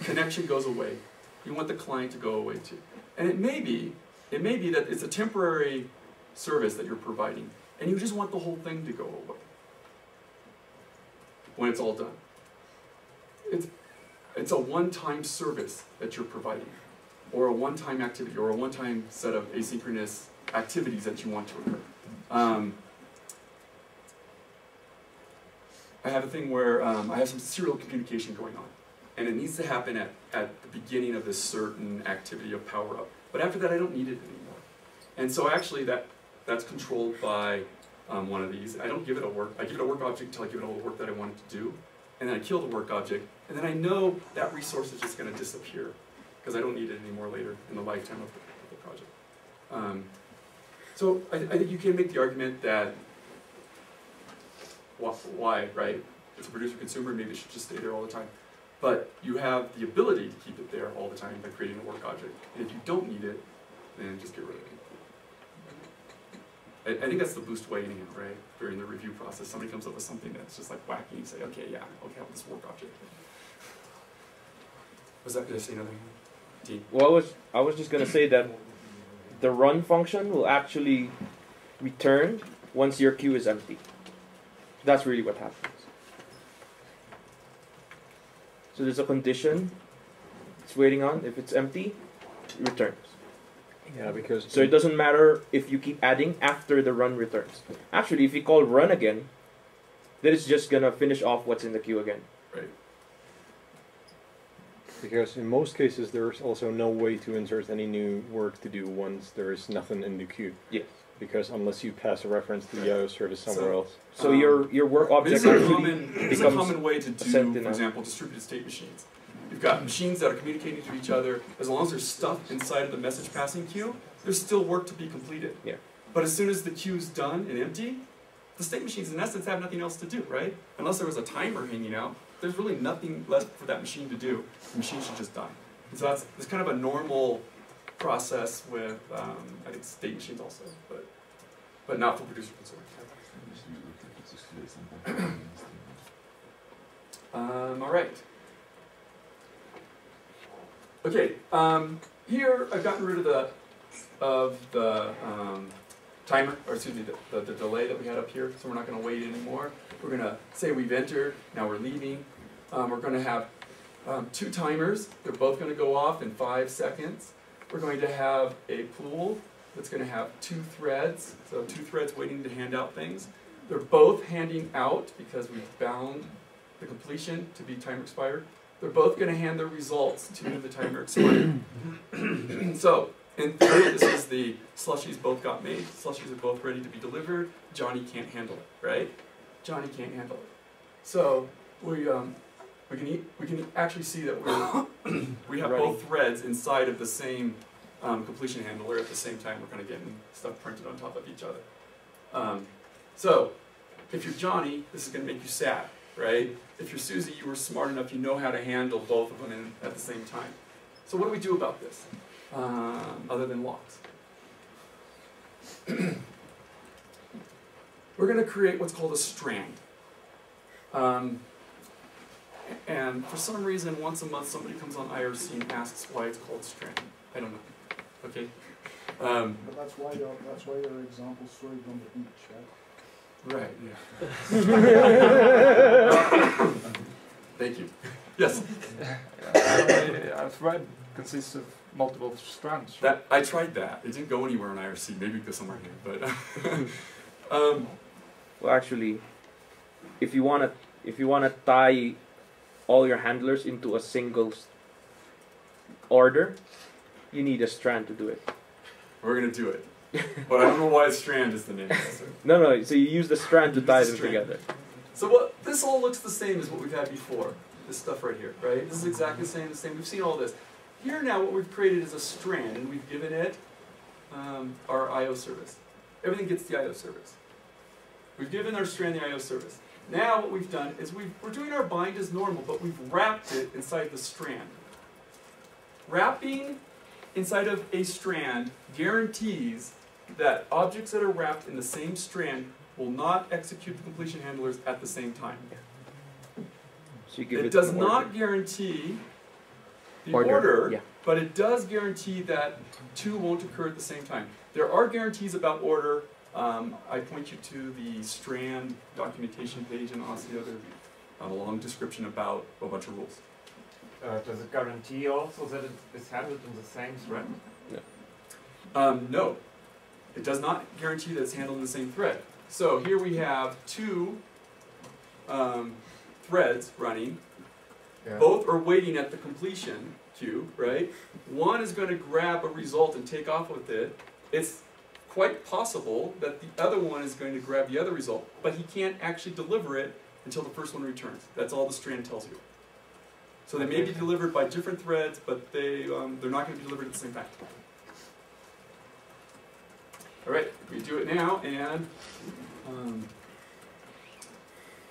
connection goes away, you want the client to go away too. And it may be, it may be that it's a temporary service that you're providing, and you just want the whole thing to go away when it's all done. It's, it's a one-time service that you're providing, or a one-time activity, or a one-time set of asynchronous activities that you want to occur. Um, I have a thing where um, I have some serial communication going on, and it needs to happen at, at the beginning of this certain activity of power-up. But after that, I don't need it anymore. And so actually, that, that's controlled by um, one of these. I don't give it a work, I give it a work object until I give it all the work that I want it to do, and then I kill the work object, and then I know that resource is just gonna disappear, because I don't need it anymore later in the lifetime of the, of the project. Um, so I, I think you can make the argument that why, right? It's a producer-consumer, maybe it should just stay there all the time. But you have the ability to keep it there all the time by creating a work object. And if you don't need it, then just get rid of it. I, I think that's the boost way in it, right? During the review process, somebody comes up with something that's just like wacky, and you say, okay, yeah, okay, I have this work object. Was that gonna say another thing? Well, I was, I was just going to say that the run function will actually return once your queue is empty. That's really what happens. So there's a condition it's waiting on. If it's empty, it returns. Yeah, because so it doesn't matter if you keep adding after the run returns. Actually, if you call run again, then it's just going to finish off what's in the queue again. Right. Because in most cases, there's also no way to insert any new work to do once there is nothing in the queue. Yes. Because unless you pass a reference to the I O service somewhere so, else. So um, your your work object actually common, becomes a common way to do, for example, distributed state machines. You've got machines that are communicating to each other. As long as there's stuff inside of the message passing queue, there's still work to be completed. Yeah. But as soon as the queue's done and empty, the state machines, in essence, have nothing else to do, right? Unless there was a timer hanging out. There's really nothing left for that machine to do. The machine should just die. And so that's, that's kind of a normal process with, um, I think, state machines also, but, but not for producer consumers. um, all right. Okay. Um, here, I've gotten rid of the of the um, timer, or excuse me, the, the, the delay that we had up here, so we're not going to wait anymore. We're going to say we've entered, now we're leaving. Um, we're going to have um, two timers. They're both going to go off in five seconds. We're going to have a pool that's going to have two threads, so two threads waiting to hand out things. They're both handing out because we've bound the completion to be timer expired. They're both going to hand their results to the timer expired. So, in theory, this is the slushies both got made. Slushies are both ready to be delivered. Johnny can't handle it, right? Johnny can't handle it. So we um, we can eat, we can actually see that we're we have both threads inside of the same um, completion handler at the same time. We're kind of getting stuff printed on top of each other. Um, so if you're Johnny, this is going to make you sad, right? If you're Susie, you were smart enough, you know how to handle both of them in, at the same time. So what do we do about this? Um, other than locks. We're going to create what's called a strand. Um, And for some reason, once a month, somebody comes on I R C and asks why it's called string. I don't know. Okay. Um, but that's why there are examples stored on the beach, right? Right. Yeah. Thank you. Yes. Yeah, a thread consists of multiple strands. Right? That I tried that. It didn't go anywhere on I R C. Maybe because somewhere here, but. um, well, actually, if you wanna, if you wanna tie all your handlers into a single order, you need a strand to do it. We're gonna do it, but I don't know why strand is the name. So. No, no. So you use the strand to tie them together. So what? This all looks the same as what we've had before. This stuff right here, right? This is exactly the same. The same. We've seen all this. Here now, what we've created is a strand, and we've given it um, our I O service. Everything gets the I O service. We've given our strand the I O service. Now what we've done is we've, we're doing our bind as normal, but we've wrapped it inside the strand. Wrapping inside of a strand guarantees that objects that are wrapped in the same strand will not execute the completion handlers at the same time. So you give it, it does not guarantee the order, order yeah. But it does guarantee that two won't occur at the same time. There are guarantees about order. Um, I point you to the strand documentation page and also the other uh, long description about a bunch of rules. Uh, does it guarantee also that it is handled in the same thread? Yeah. Um, no, it does not guarantee that it's handled in the same thread. So here we have two um, threads running. Yeah. Both are waiting at the completion queue, right? One is going to grab a result and take off with it. It's quite possible that the other one is going to grab the other result, but he can't actually deliver it until the first one returns. That's all the strand tells you. So they may be delivered by different threads, but they, um, they're not going to be delivered at the same time. All right, we do it now, and um,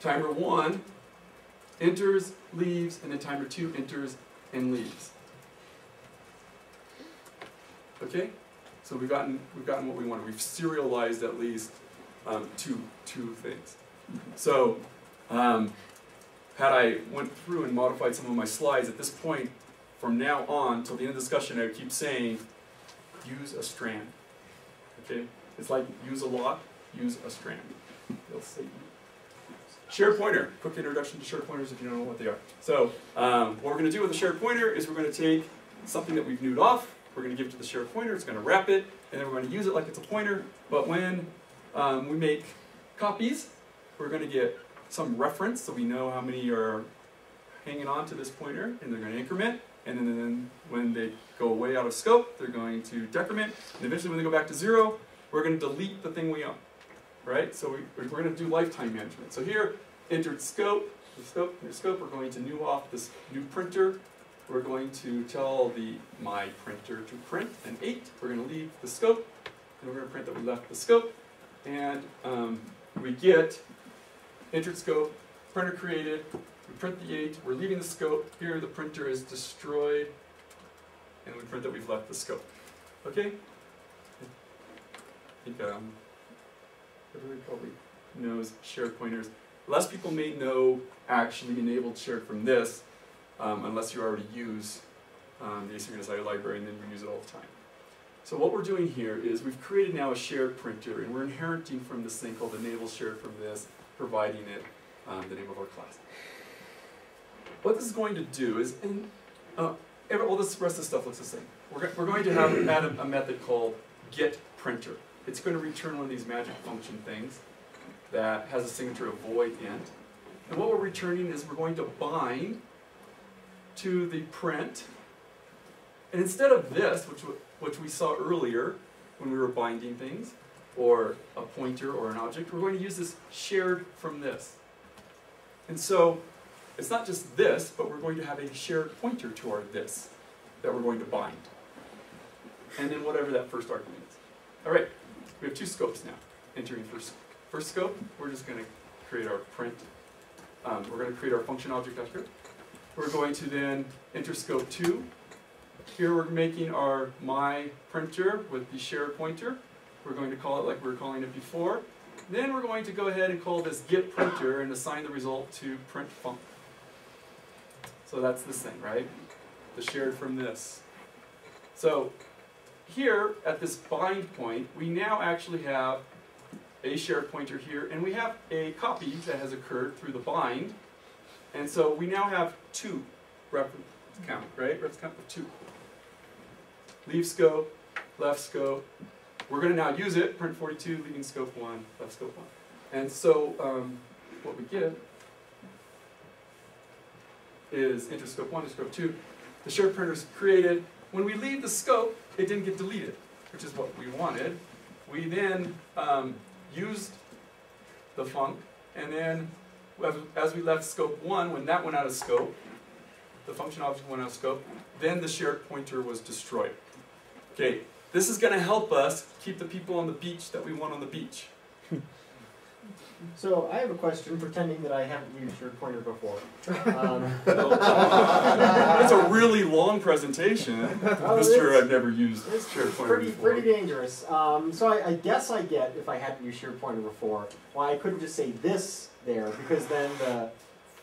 timer one enters, leaves, and then timer two enters and leaves. Okay, so we've gotten we've gotten what we wanted. We've serialized at least um, two two things. So. Um, Had I went through and modified some of my slides, at this point, from now on till the end of the discussion, I would keep saying, use a strand. Okay? It's like use a lock, use a strand. It'll save you. Shared pointer. Quick introduction to shared pointers if you don't know what they are. So um, what we're going to do with a shared pointer is we're going to take something that we've newed off, we're going to give it to the shared pointer, it's going to wrap it, and then we're going to use it like it's a pointer. But when um, we make copies, we're going to get some reference, so we know how many are hanging on to this pointer, and they're going to increment, and then when they go way out of scope, they're going to decrement, and eventually when they go back to zero, we're going to delete the thing we own, right? So we, we're going to do lifetime management. So here, entered scope, scope, scope, we're going to new off this new printer, we're going to tell the my printer to print an eight, we're going to leave the scope, and we're going to print that we left the scope, and um, we get entered scope, printer created, we print the eight, we're leaving the scope, here the printer is destroyed, and we print that we've left the scope. Okay? I think um, everybody probably knows shared pointers. Less people may know actually enabled shared from this, um, unless you already use um, the asynchronous I O library and then you use it all the time. So what we're doing here is we've created now a shared printer, and we're inheriting from this thing called enable shared from this, providing it um, the name of our class. What this is going to do is, and uh, every, all this rest of the stuff looks the same. We're, we're going to have add a, a method called getPrinter. It's going to return one of these magic function things that has a signature of void end. And what we're returning is we're going to bind to the print. And instead of this, which, which we saw earlier when we were binding things, or a pointer or an object, we're going to use this shared from this. And so it's not just this, but we're going to have a shared pointer to our this that we're going to bind. And then whatever that first argument is. All right, we have two scopes now. Entering first, first scope, we're just going to create our print. Um, we're going to create our function object after it. We're going to then enter scope two. Here we're making our my printer with the shared pointer. We're going to call it like we were calling it before. Then we're going to go ahead and call this get printer and assign the result to print func. So that's this thing, right? The shared from this. So here at this bind point, we now actually have a shared pointer here, and we have a copy that has occurred through the bind. And so we now have two reference count, right? Reference count of two. Leave scope, left scope. We're going to now use it, print forty-two, leaving scope one, left scope one. And so um, what we get is enter scope one, enter scope two. The shared printer is created. When we leave the scope, it didn't get deleted, which is what we wanted. We then um, used the func, and then as we left scope one, when that went out of scope, the function object went out of scope, then the shared pointer was destroyed. Okay, this is going to help us keep the people on the beach that we want on the beach. So I have a question, pretending that I haven't used your pointer before. Um, That's a really long presentation. Oh, it's true, I've never used it's shared pointer pretty, before. Pretty dangerous. Um, so I, I guess I get, if I hadn't used shared pointer before, why I couldn't just say this there, because then the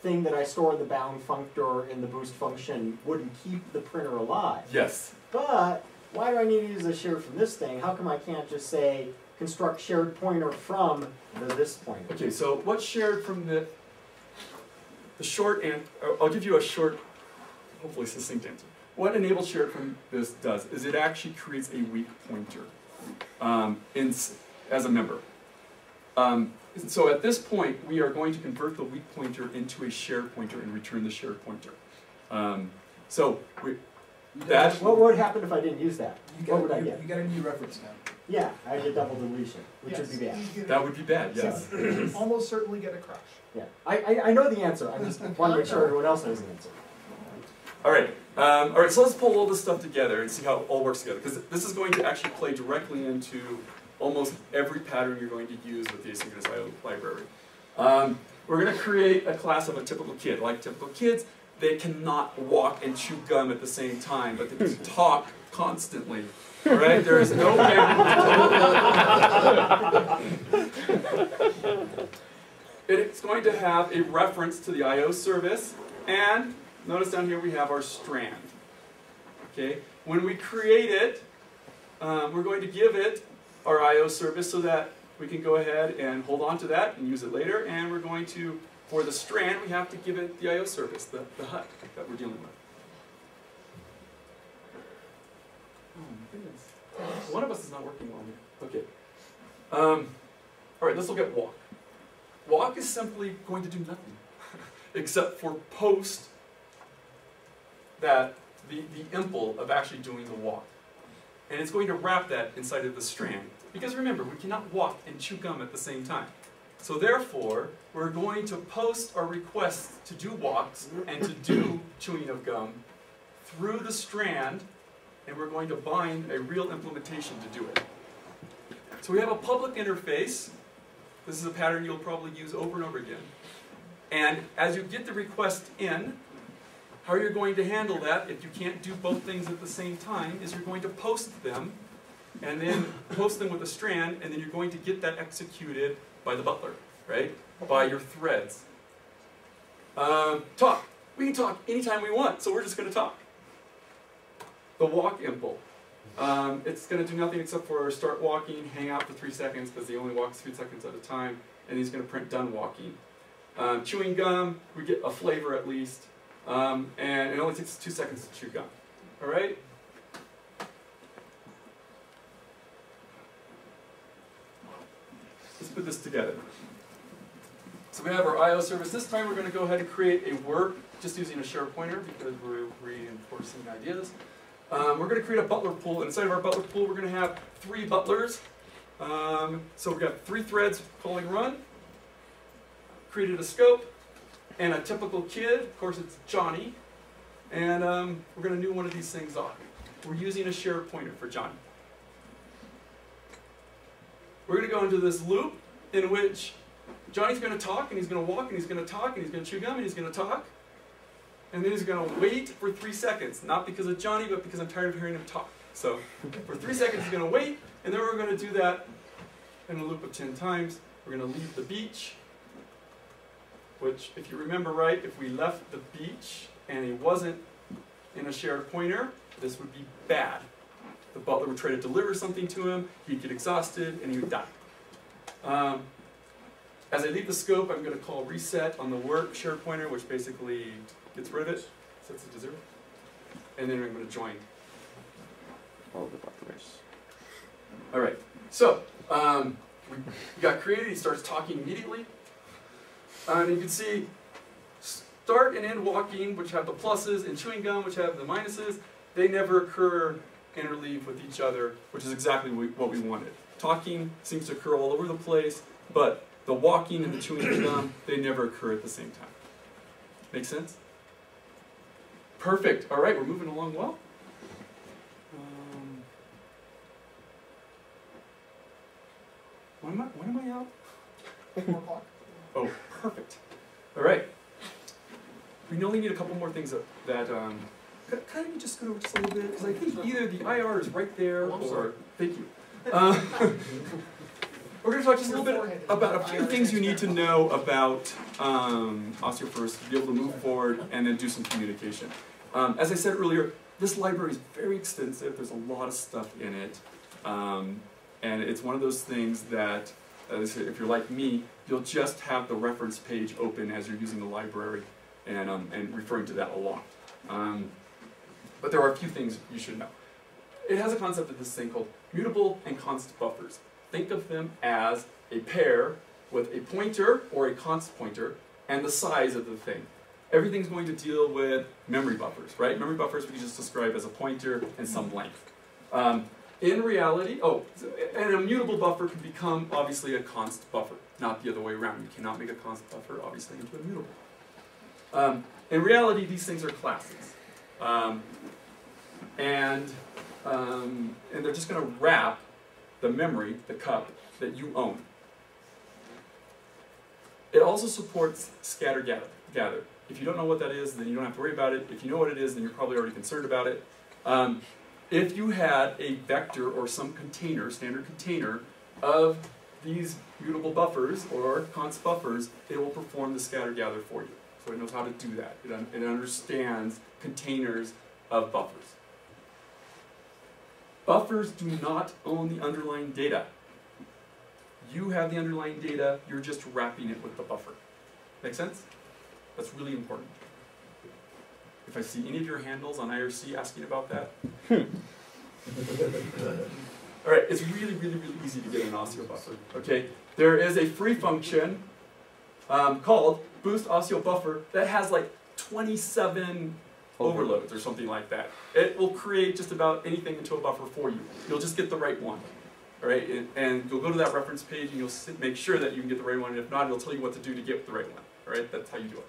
thing that I store in the bound functor in the boost function wouldn't keep the printer alive. Yes. But why do I need to use a shared from this thing? How come I can't just say construct shared pointer from the this pointer? Okay, so what's shared from the the short and I'll give you a short, hopefully succinct answer. What enable shared from this does is it actually creates a weak pointer um, in, as a member. Um, so at this point, we are going to convert the weak pointer into a shared pointer and return the shared pointer. Um, so we, that what would happen if I didn't use that? You what would a, I get? You got a new reference now. Yeah, I get double deletion, which yes. would be bad. That would be bad, yes. yes. Almost certainly get a crash. Yeah, I, I, I know the answer. I just want to make sure everyone else knows the answer. All right, um, all right. So let's pull all this stuff together and see how it all works together, because this is going to actually play directly into almost every pattern you're going to use with the asynchronous I O library. Um, we're going to create a class of a typical kid. Like typical kids, they cannot walk and chew gum at the same time, but they can talk constantly. Right? There is no bound. It's going to have a reference to the I O service, and notice down here we have our strand. Okay? When we create it, um, we're going to give it our I O service so that we can go ahead and hold on to that and use it later, and we're going to, for the strand, we have to give it the I O service, the, the H U D that we're dealing with. One of us is not working well here. Okay. Um, all right, let's look at walk. Walk is simply going to do nothing except for post that the, the impl of actually doing the walk. And it's going to wrap that inside of the strand. Because remember, we cannot walk and chew gum at the same time. So therefore, we're going to post our requests to do walks and to do chewing of gum through the strand, and we're going to bind a real implementation to do it. So we have a public interface. This is a pattern you'll probably use over and over again. And as you get the request in, how you're going to handle that if you can't do both things at the same time is you're going to post them, and then post them with a strand, and then you're going to get that executed by the butler, right? By your threads. Um, talk. We can talk anytime we want, so we're just going to talk. The walk impl. Um, it's going to do nothing except for start walking, hang out for three seconds because he only walks three seconds at a time, and he's going to print done walking. Um, chewing gum, we get a flavor at least, um, and it only takes two seconds to chew gum. All right? Let's put this together. So we have our I O service. This time we're going to go ahead and create a work just using a shared pointer because we're reinforcing ideas. Um, we're going to create a butler pool, and inside of our butler pool we're going to have three butlers. Um, so we've got three threads calling run, created a scope, and a typical kid, of course it's Johnny, and um, we're going to new one of these things off. We're using a shared pointer for Johnny. We're going to go into this loop in which Johnny's going to talk, and he's going to walk, and he's going to talk, and he's going to chew gum, and he's going to talk. And then he's going to wait for three seconds, not because of Johnny, but because I'm tired of hearing him talk. So for three seconds, he's going to wait, and then we're going to do that in a loop of ten times. We're going to leave the beach, which, if you remember right, if we left the beach, and it wasn't in a shared pointer, this would be bad. The butler would try to deliver something to him, he'd get exhausted, and he would die. Um, as I leave the scope, I'm going to call reset on the work shared pointer, which basically gets rid of it, sets it to zero. And then I'm going to join all the butlers. All right, so um, we got created. He starts talking immediately. Uh, and you can see start and end walking, which have the pluses, and chewing gum, which have the minuses. They never occur interleave with each other, which is exactly what we wanted. Talking seems to occur all over the place, but the walking and the chewing gum, they never occur at the same time. Make sense? Perfect. All right, we're moving along well. Um, when, am I, when am I out? Four o'clock. Oh, perfect. All right. We only need a couple more things that, that um, could, could we just go over just a little bit? Because I think either the I R is right there oh, or, sorry. thank you. Uh, we're going to talk just a little bit about a few things you need to know about um, osteoporosis to be able to move forward and then do some communication. Um, as I said earlier, this library is very extensive. There's a lot of stuff in it. Um, and it's one of those things that, uh, if you're like me, you'll just have the reference page open as you're using the library. And, um, and referring to that a lot. Um, but there are a few things you should know. It has a concept of this thing called mutable and const buffers. Think of them as a pair with a pointer or a const pointer and the size of the thing. Everything's going to deal with memory buffers, right? Memory buffers we can just describe as a pointer and some length. Um, in reality, oh, and a mutable buffer can become obviously a const buffer, not the other way around. You cannot make a const buffer obviously into a mutable. Um, in reality, these things are classes, um, and, um, and they're just going to wrap the memory, the cup, that you own. It also supports scatter-gather. If you don't know what that is, then you don't have to worry about it. If you know what it is, then you're probably already concerned about it. Um, if you had a vector or some container, standard container, of these mutable buffers or const buffers, it will perform the scatter-gather for you. So it knows how to do that. It, un it understands containers of buffers. Buffers do not own the underlying data. You have the underlying data, you're just wrapping it with the buffer. Make sense? That's really important. If I see any of your handles on I R C asking about that. All right, it's really, really, really easy to get an osteo buffer. Okay, there is a free function um, called Boost Osteo Buffer that has like twenty-seven overloads or something like that. It will create just about anything into a buffer for you. You'll just get the right one. All right? And, and you'll go to that reference page and you'll sit, make sure that you can get the right one. And if not, it'll tell you what to do to get the right one. All right? That's how you do it.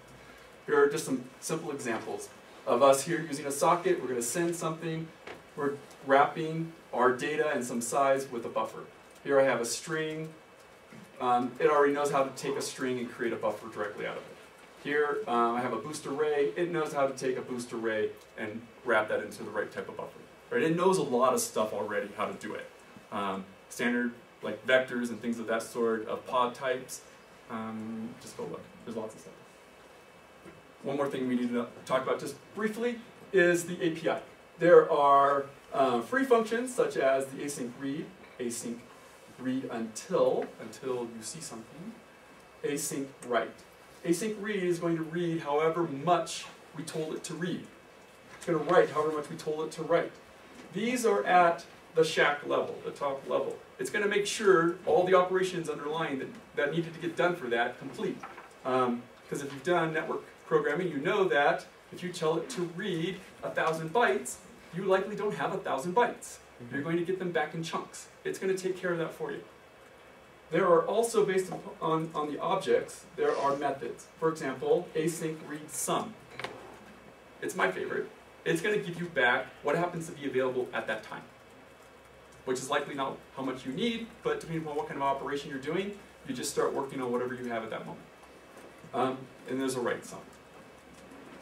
Here are just some simple examples of us here using a socket. We're going to send something. We're wrapping our data and some size with a buffer. Here I have a string. Um, it already knows how to take a string and create a buffer directly out of it. Here, um, I have a boost array. It knows how to take a boost array and wrap that into the right type of buffer. Right? It knows a lot of stuff already how to do it. Um, standard like vectors and things of that sort, of pod types. Um, just go look. There's lots of stuff. One more thing we need to talk about just briefly is the A P I. There are uh, free functions such as the async read, async read until, until you see something, async write. Async read is going to read however much we told it to read. It's going to write however much we told it to write. These are at the shack level, the top level. It's going to make sure all the operations underlying that, that needed to get done for that complete. Um, because if you've done network programming, you know that if you tell it to read a thousand bytes, you likely don't have a thousand bytes. You're going to get them back in chunks. It's going to take care of that for you. There are also, based on, on the objects, there are methods. For example, async read sum. It's my favorite. It's going to give you back what happens to be available at that time, which is likely not how much you need, but depending on what kind of operation you're doing, you just start working on whatever you have at that moment. Um, and there's a write sum.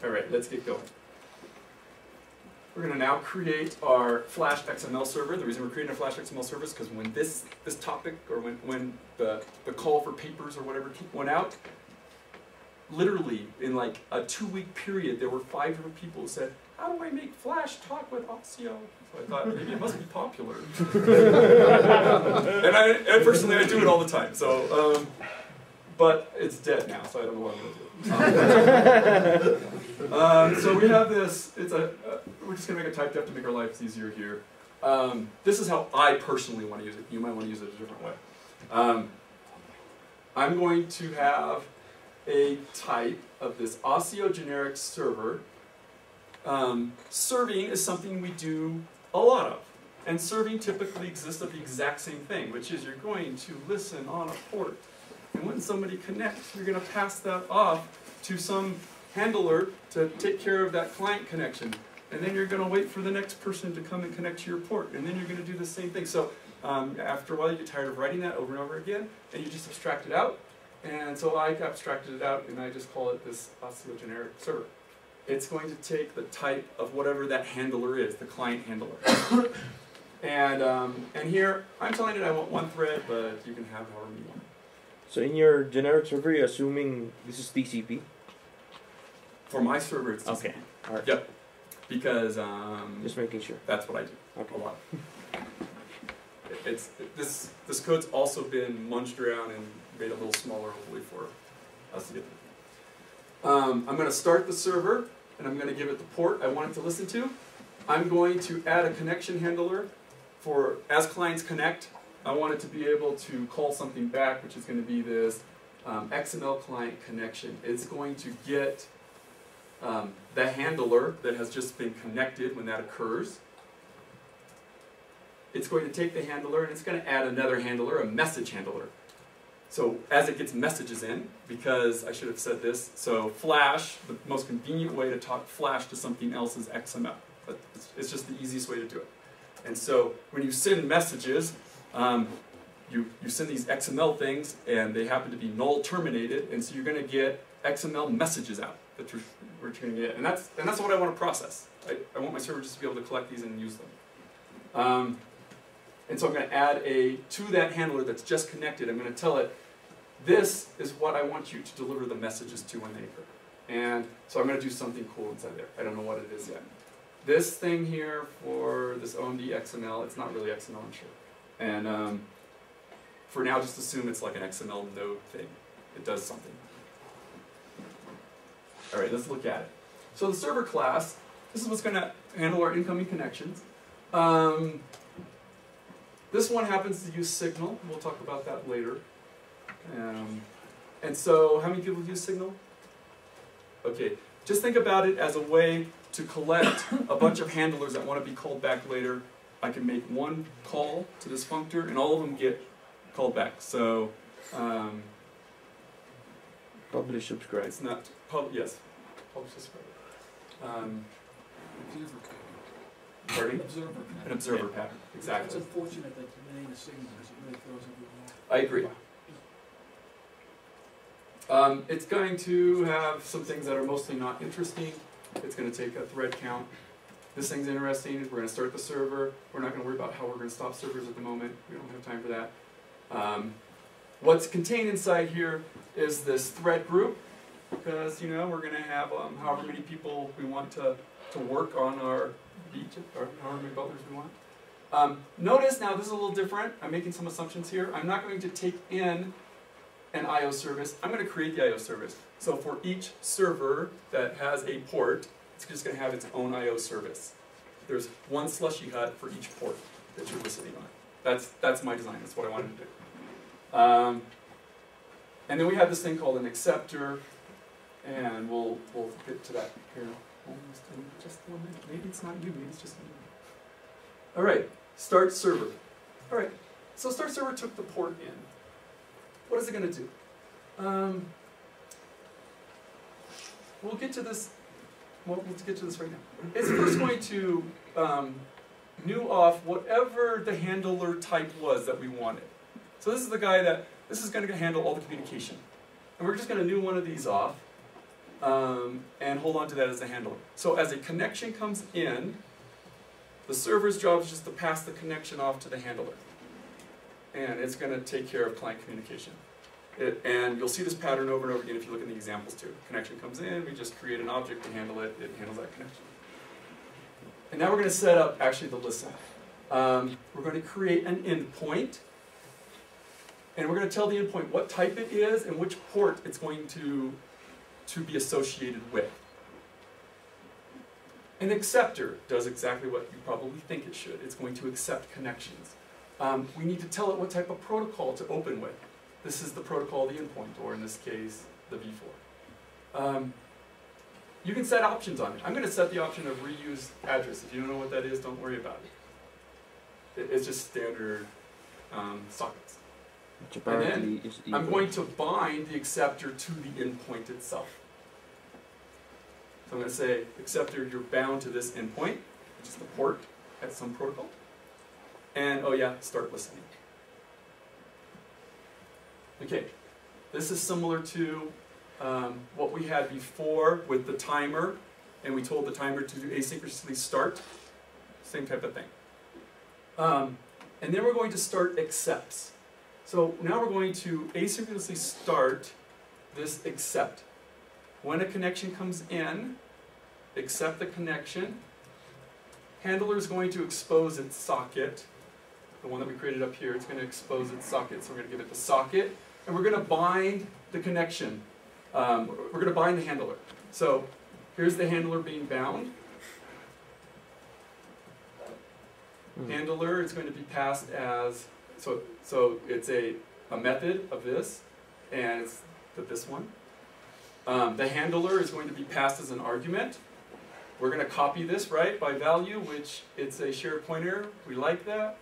All right, let's get going. We're going to now create our Flash X M L server. The reason we're creating a Flash X M L server is because when this, this topic, or when, when the, the call for papers or whatever went out, literally in like a two-week period, there were five hundred people who said, "How do I make Flash talk with Osseo?" So I thought, maybe it must be popular. and I, and personally, I do it all the time. So, um, but it's dead now, so I don't know what I'm gonna do. um, so we have this. It's a. Uh, we're just gonna make a typed F to make our lives easier here. Um, this is how I personally want to use it. You might want to use it a different way. Um, I'm going to have a type of this Osseo generic server. Um, serving is something we do a lot of. And serving typically exists of the exact same thing, which is you're going to listen on a port. And when somebody connects, you're going to pass that off to some handler to take care of that client connection. And then you're going to wait for the next person to come and connect to your port. And then you're going to do the same thing. So um, after a while, you get tired of writing that over and over again, and you just abstract it out. And so I abstracted it out, and I just call it this Osseo generic server. It's going to take the type of whatever that handler is, the client handler. and um, and here, I'm telling it I want one thread, but you can have however you want. So in your generic server, you're assuming this is T C P? For my server, it's T C P. Okay. All right. Yep. Because um, just making sure. That's what I do. Okay. A lot. It, it's it, this this code's also been munched around and made a little smaller, hopefully, for us to get there. Um, I'm going to start the server, and I'm going to give it the port I want it to listen to. I'm going to add a connection handler for as clients connect. I want it to be able to call something back, which is going to be this um, X M L client connection. It's going to get um, the handler that has just been connected when that occurs. It's going to take the handler, and it's going to add another handler, a message handler. So as it gets messages in, because I should have said this, so Flash, the most convenient way to talk Flash to something else is X M L. But it's just the easiest way to do it. And so when you send messages, um, you, you send these X M L things, and they happen to be null terminated, and so you're going to get X M L messages out that you're, we're going to get. And that's, and that's what I want to process. I, I want my server just to be able to collect these and use them. Um, and so I'm going to add a to that handler that's just connected. I'm going to tell it, this is what I want you to deliver the messages to when they occur. And so I'm going to do something cool inside there. I don't know what it is yet. This thing here for this O M D X M L, it's not really X M L, I'm sure. And um, for now, just assume it's like an X M L node thing. It does something. All right, let's look at it. So the server class, this is what's going to handle our incoming connections. Um, this one happens to use Signal. We'll talk about that later. Um, and so how many people use Signal? OK, just think about it as a way to collect a bunch of handlers that want to be called back later. I can make one call to this functor, and all of them get called back. So um, publish, subscribe. It's not pub. Yes, publish, subscribe. Um, observer pattern. Observer pattern. An observer yeah. pattern. Exactly. It's unfortunate that the name is Signal because it really throws everyone off. I agree. Um, it's going to have some things that are mostly not interesting. It's going to take a thread count. This thing's interesting. We're going to start the server. We're not going to worry about how we're going to stop servers at the moment. We don't have time for that. Um, what's contained inside here is this thread group, because you know we're going to have um, however many people we want to, to work on our beach, or however many butlers we want. Um, notice now this is a little different. I'm making some assumptions here. I'm not going to take in an I O service. I'm going to create the I O service. So for each server that has a port, it's just going to have its own I O service. There's one slushy hut for each port that you're listening on. That's, that's my design. That's what I wanted to do. Um, and then we have this thing called an acceptor, and we'll, we'll get to that here. Almost in just one minute. Maybe it's not you. Maybe it's just me. All right. Start server. All right. So start server took the port in. What is it going to do? Um, we'll get to this. Well, let's get to this right now. It's first going to um, new off whatever the handler type was that we wanted. So this is the guy that, this is going to handle all the communication. And we're just going to new one of these off um, and hold on to that as a handler. So as a connection comes in, the server's job is just to pass the connection off to the handler. And it's going to take care of client communication. It, and you'll see this pattern over and over again if you look at the examples too. Connection comes in, we just create an object, we handle it, it handles that connection. And now we're going to set up actually the listen. Um, we're going to create an endpoint, and we're going to tell the endpoint what type it is and which port it's going to, to be associated with. An acceptor does exactly what you probably think it should. It's going to accept connections. Um, we need to tell it what type of protocol to open with. This is the protocol of the endpoint, or in this case, the v four. Um, you can set options on it. I'm going to set the option of reuse address. If you don't know what that is, don't worry about it. it it's just standard um, sockets. And then I'm going to bind the acceptor to the endpoint itself. So I'm going to say, acceptor, you're bound to this endpoint, which is the port at some protocol. And, oh yeah, start listening. Okay, this is similar to um, what we had before with the timer, and we told the timer to asynchronously start. Same type of thing. Um, and then we're going to start accepts. So now we're going to asynchronously start this accept. When a connection comes in, accept the connection. Handler is going to expose its socket, the one that we created up here. It's going to expose its socket, so we're going to give it the socket, and we're going to bind the connection. Um, we're going to bind the handler. So here's the handler being bound. Mm. Handler is going to be passed as so. So it's a a method of this, and it's the, this one. Um, the handler is going to be passed as an argument. We're going to copy this, right, by value, which it's a shared pointer. We like that.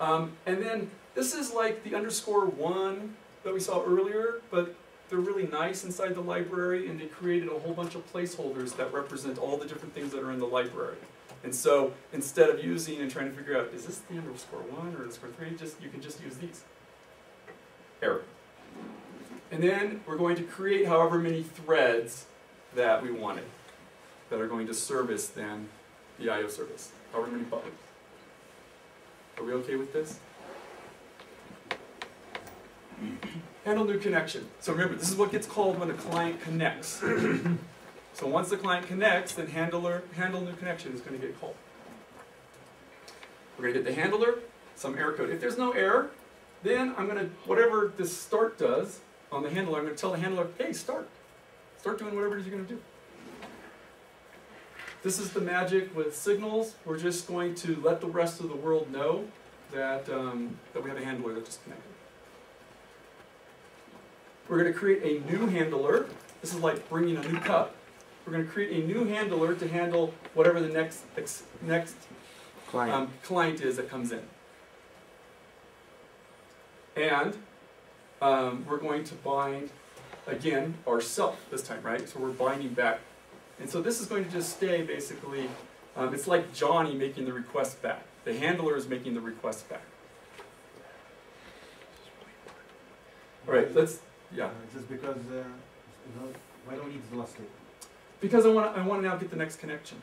Um, and then this is like the underscore one that we saw earlier, but they're really nice inside the library, and they created a whole bunch of placeholders that represent all the different things that are in the library. And so instead of using and trying to figure out, is this the underscore one or underscore three, just, you can just use these. Error. And then we're going to create however many threads that we wanted that are going to service then the I O service, however many buttons. Are we okay with this? Handle new connection. So remember, this is what gets called when a client connects. So once the client connects, then handler, handle new connection is going to get called. We're going to get the handler, some error code. If there's no error, then I'm going to, whatever this start does, on the handler, I'm going to tell the handler, hey, start. Start doing whatever it is you're going to do. This is the magic with signals. We're just going to let the rest of the world know that, um, that we have a handler that just connected. We're going to create a new handler. This is like bringing a new cup. We're going to create a new handler to handle whatever the next, ex next client. Um, client is that comes in. And Um, we're going to bind, again, ourself this time, right? So we're binding back. And so this is going to just stay, basically, um, it's like Johnny making the request back. The handler is making the request back. All right, let's, yeah. Uh, just because, uh, you know, why don't we need the last loop? Because I want to I want to now get the next connection.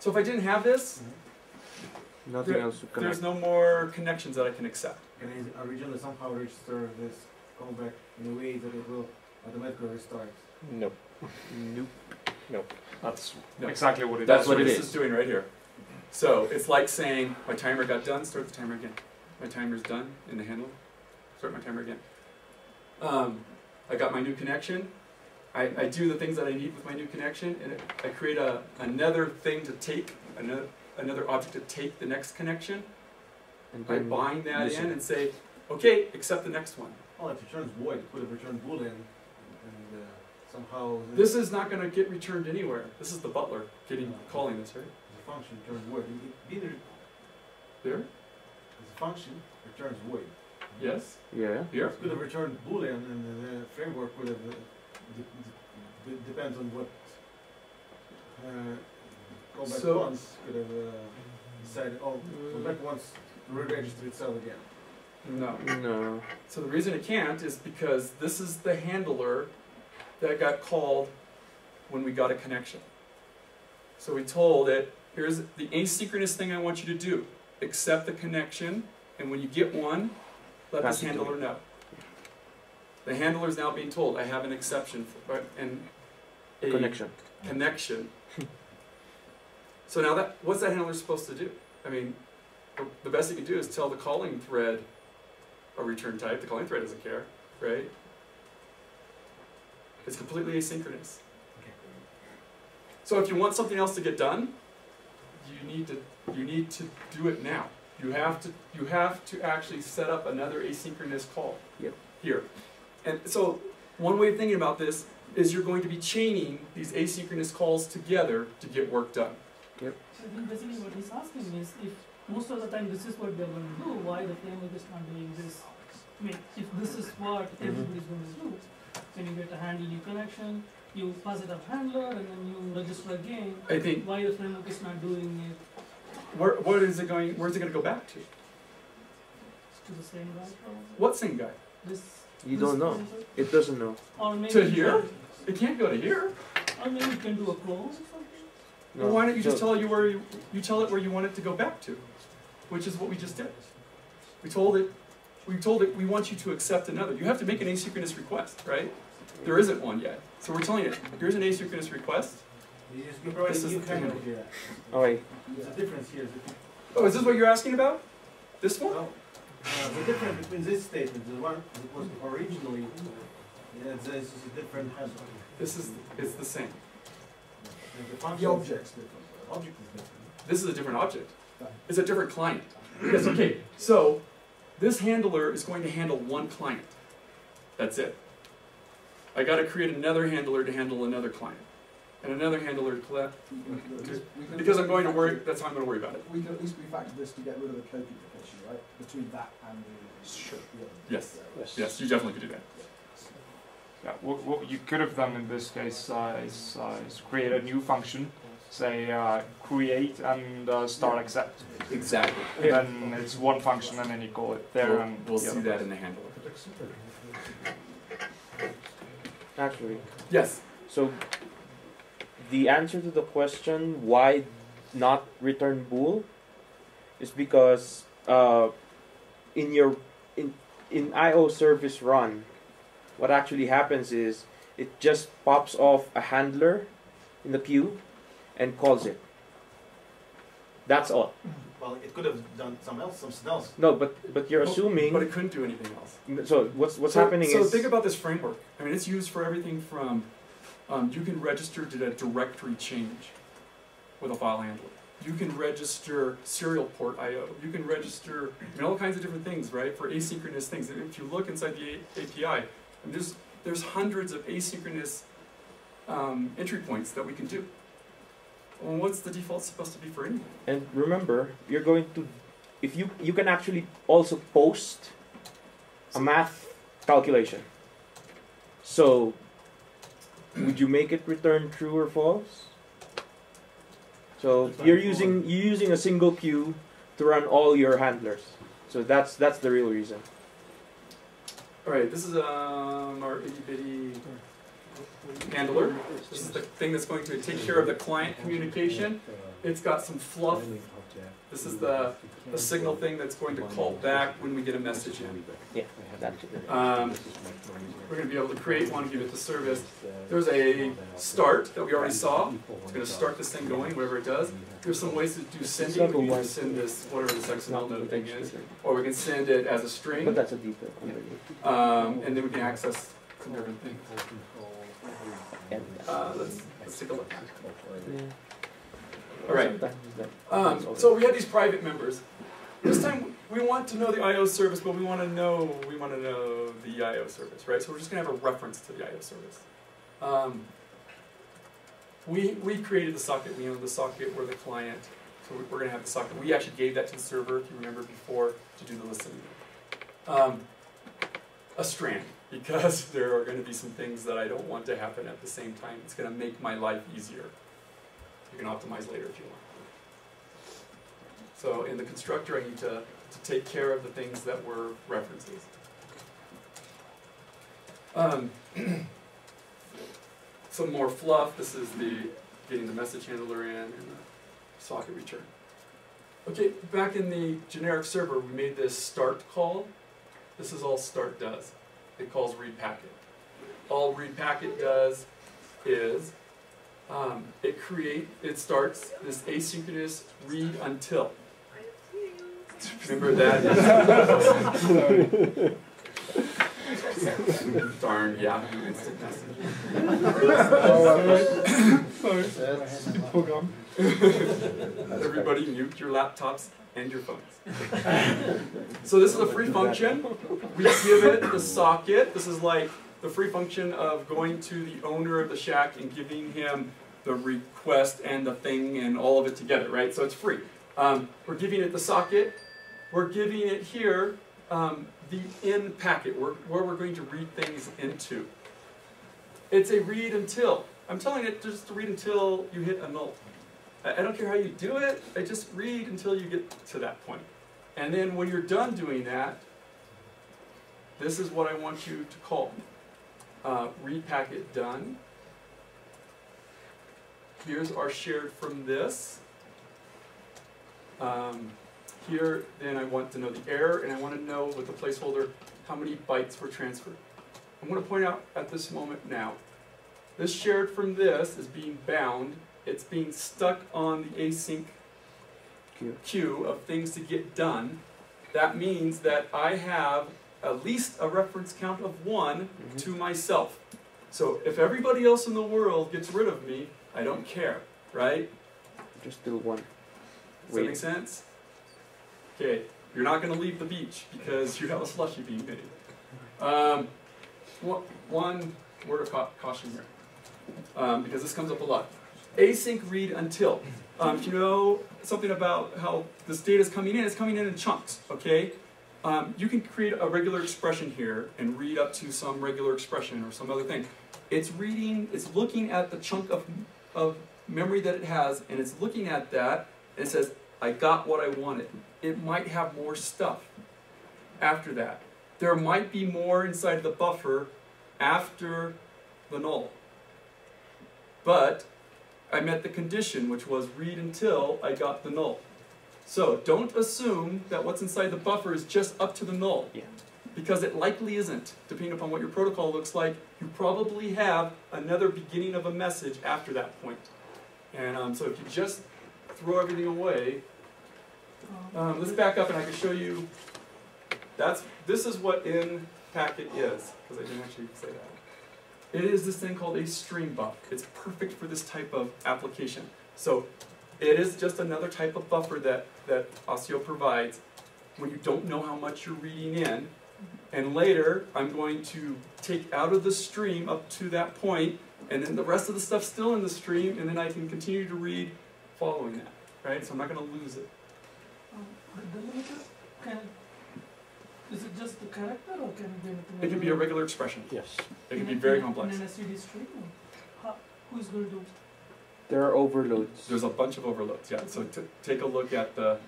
So if I didn't have this, mm-hmm. Nothing there, else to connect. There's no more connections that I can accept. Can I originally somehow register this callback in a way that it will automatically restart? Nope. Nope. Nope. That's no. exactly what it That's is. That's what, what it is. is doing right here. So it's like saying, my timer got done, start the timer again. My timer's done in the handle, start my timer again. Um, I got my new connection. I, I do the things that I need with my new connection, and it, I create a, another thing to take, another, another object to take the next connection. And I bind that listen. in and say, okay, accept the next one. Oh, it returns void. It could have returned boolean, and uh, somehow this is not going to get returned anywhere. This is the butler getting no. calling this, right? The function returns void. Either there, the function returns void. Yes. Yeah. Here. It could have returned boolean, and the framework would have uh, de de de depends on what uh, callback so once could have uh, decided. Oh, callback once re-register itself again. No. No. So the reason it can't is because this is the handler that got called when we got a connection. So we told it, here's the asynchronous thing I want you to do. Accept the connection, and when you get one, let this handler know. The handler is now being told, I have an exception for, and a connection. connection. So now, that what's that handler supposed to do? I mean, the best it can do is tell the calling thread a return type. The calling thread doesn't care, right? It's completely asynchronous. So if you want something else to get done, you need to you need to do it now. You have to you have to actually set up another asynchronous call. Yep. Here. And so one way of thinking about this is you're going to be chaining these asynchronous calls together to get work done. Yep. So then basically what he's asking is, if most of the time this is what they're going to do, why the framework is not doing this? I mean, if this is what everybody's going to do, then you get a handle new connection, you pass it up handler, and then you register again. I think why the framework is not doing it. Where what is it going where's it going to go back to? To the same guy probably. What same guy? This You this don't know. Framework? It doesn't know. Or maybe to here? It can't go to here. Or maybe you can do a close. No, well, why don't you just tell you where you, you tell it where you want it to go back to, which is what we just did. We told it, we told it we want you to accept another. You have to make an asynchronous request, right? There isn't one yet, so we're telling it here's an asynchronous request. You just give this is the thing. Oh wait, there's a difference here. Oh, is this what you're asking about? This one? No. Uh, the difference between this statement, the one that was originally, yeah, this is a different hassle. This is it's the same. The, the object's different. The object is different. This is a different object. It's a different client. Yes, okay. So this handler is going to handle one client. That's it. I got to create another handler to handle another client. And another handler to collect. Because I'm going to worry, that's how I'm going to worry about it. We can at least refactor this to get rid of the code duplication, right? Between that and the... Sure. Yes. Yes. Yes, you definitely could do that. Yeah, what, what you could have done in this case uh, is, uh, is create a new function, say uh, create and uh, start accept. Exactly. Yeah. And then it's one function and then you call it there. We'll, and we'll see that place. In the handler. Actually. Yes. So the answer to the question why not return bool is because uh, in your in in I O service run, what actually happens is it just pops off a handler in the queue and calls it. That's all. Well, it could have done something else, something else. No, but but you're assuming. But it couldn't do anything else. So what's what's so, happening so is. So think about this framework. I mean, it's used for everything from um, you can register to a directory change with a file handler. You can register serial port I O. You can register I mean, all kinds of different things, right? For asynchronous things. And if you look inside the A P I. And there's, there's hundreds of asynchronous um, entry points that we can do. Well, what's the default supposed to be for anything? And remember, you're going to, if you, you can actually also post a math calculation. So, would you make it return true or false? So you're using, you're using a single queue to run all your handlers. So that's, that's the real reason. Alright, this is um, our itty bitty handler. This is the thing that's going to take care of the client communication. It's got some fluff. This is the, the signal thing that's going to call back when we get a message in. Yeah, um, we're going to be able to create one, give it the service. There's a start that we already saw. It's going to start this thing going, whatever it does. There's some ways to do sending. We can send this, whatever this X M L node thing is, or we can send it as a string. But that's a detail. Um, and then we can access some different things. Uh, let's, let's take a look. All right. Um, so we had these private members. This time we want to know the I O service, but we want to know we want to know the I O service, right? So we're just going to have a reference to the I O service. Um, we we created the socket. We own the socket. We're the client, so we're going to have the socket. We actually gave that to the server, if you remember before, to do the listening. Um, a strand, because there are going to be some things that I don't want to happen at the same time. It's going to make my life easier. You can optimize later if you want. So in the constructor, I need to, to take care of the things that were references. Um, some more fluff. This is the getting the message handler in and the socket return. Okay, back in the generic server, we made this start call. This is all start does. it calls read packet. All read packet does is um, it create it starts this asynchronous read until. Remember that? Darn Yahoo Instant Message. Sorry. Everybody mute your laptops and your phones. So this is a free function. We give it the socket. This is like the free function of going to the owner of the shack and giving him the request and the thing and all of it together, right? So it's free. Um, we're giving it the socket. We're giving it here um, the in packet, where, where we're going to read things into. It's a read until. I'm telling it just to read until you hit a null. I, I don't care how you do it. I just read until you get to that point. And then when you're done doing that, this is what I want you to call. Uh, read packet done. Here's our shared from this. Um, here, then I want to know the error, and I want to know with the placeholder how many bytes were transferred. I'm going to point out at this moment now, this shared from this is being bound. It's being stuck on the async queue, queue of things to get done. That means that I have at least a reference count of one mm-hmm. to myself. So if everybody else in the world gets rid of me, I don't care, right? Just do one. Does Wait. that make sense? Okay, you're not going to leave the beach because you have a slushy being made. Um, one word of caution here, um, because this comes up a lot. Async read until. Um, if you know something about how this data is coming in, it's coming in in chunks, okay? Um, you can create a regular expression here and read up to some regular expression or some other thing. It's reading, it's looking at the chunk of, of memory that it has, and it's looking at that, and it says, I got what I wanted. It might have more stuff after that. There might be more inside the buffer after the null. But I met the condition, which was read until I got the null. So don't assume that what's inside the buffer is just up to the null, yeah. because it likely isn't. Depending upon what your protocol looks like, you probably have another beginning of a message after that point. And um, so if you just throw everything away, um, let's back up and I can show you. That's this is what in packet is, because I didn't actually say that. It is this thing called a string buf. It's perfect for this type of application. So it is just another type of buffer that, that Osseo provides when you don't know how much you're reading in. And later, I'm going to take out of the stream up to that point, and then the rest of the stuff's still in the stream, and then I can continue to read following that, right? So I'm not going to lose it. Um, the limiter, can, is it just the character, or can it be anything? It can be a regular expression. Yes. It can be very complex. In an S V D stream? How, who's going to do it? There are overloads. There's a bunch of overloads, yeah. So t take a look at the,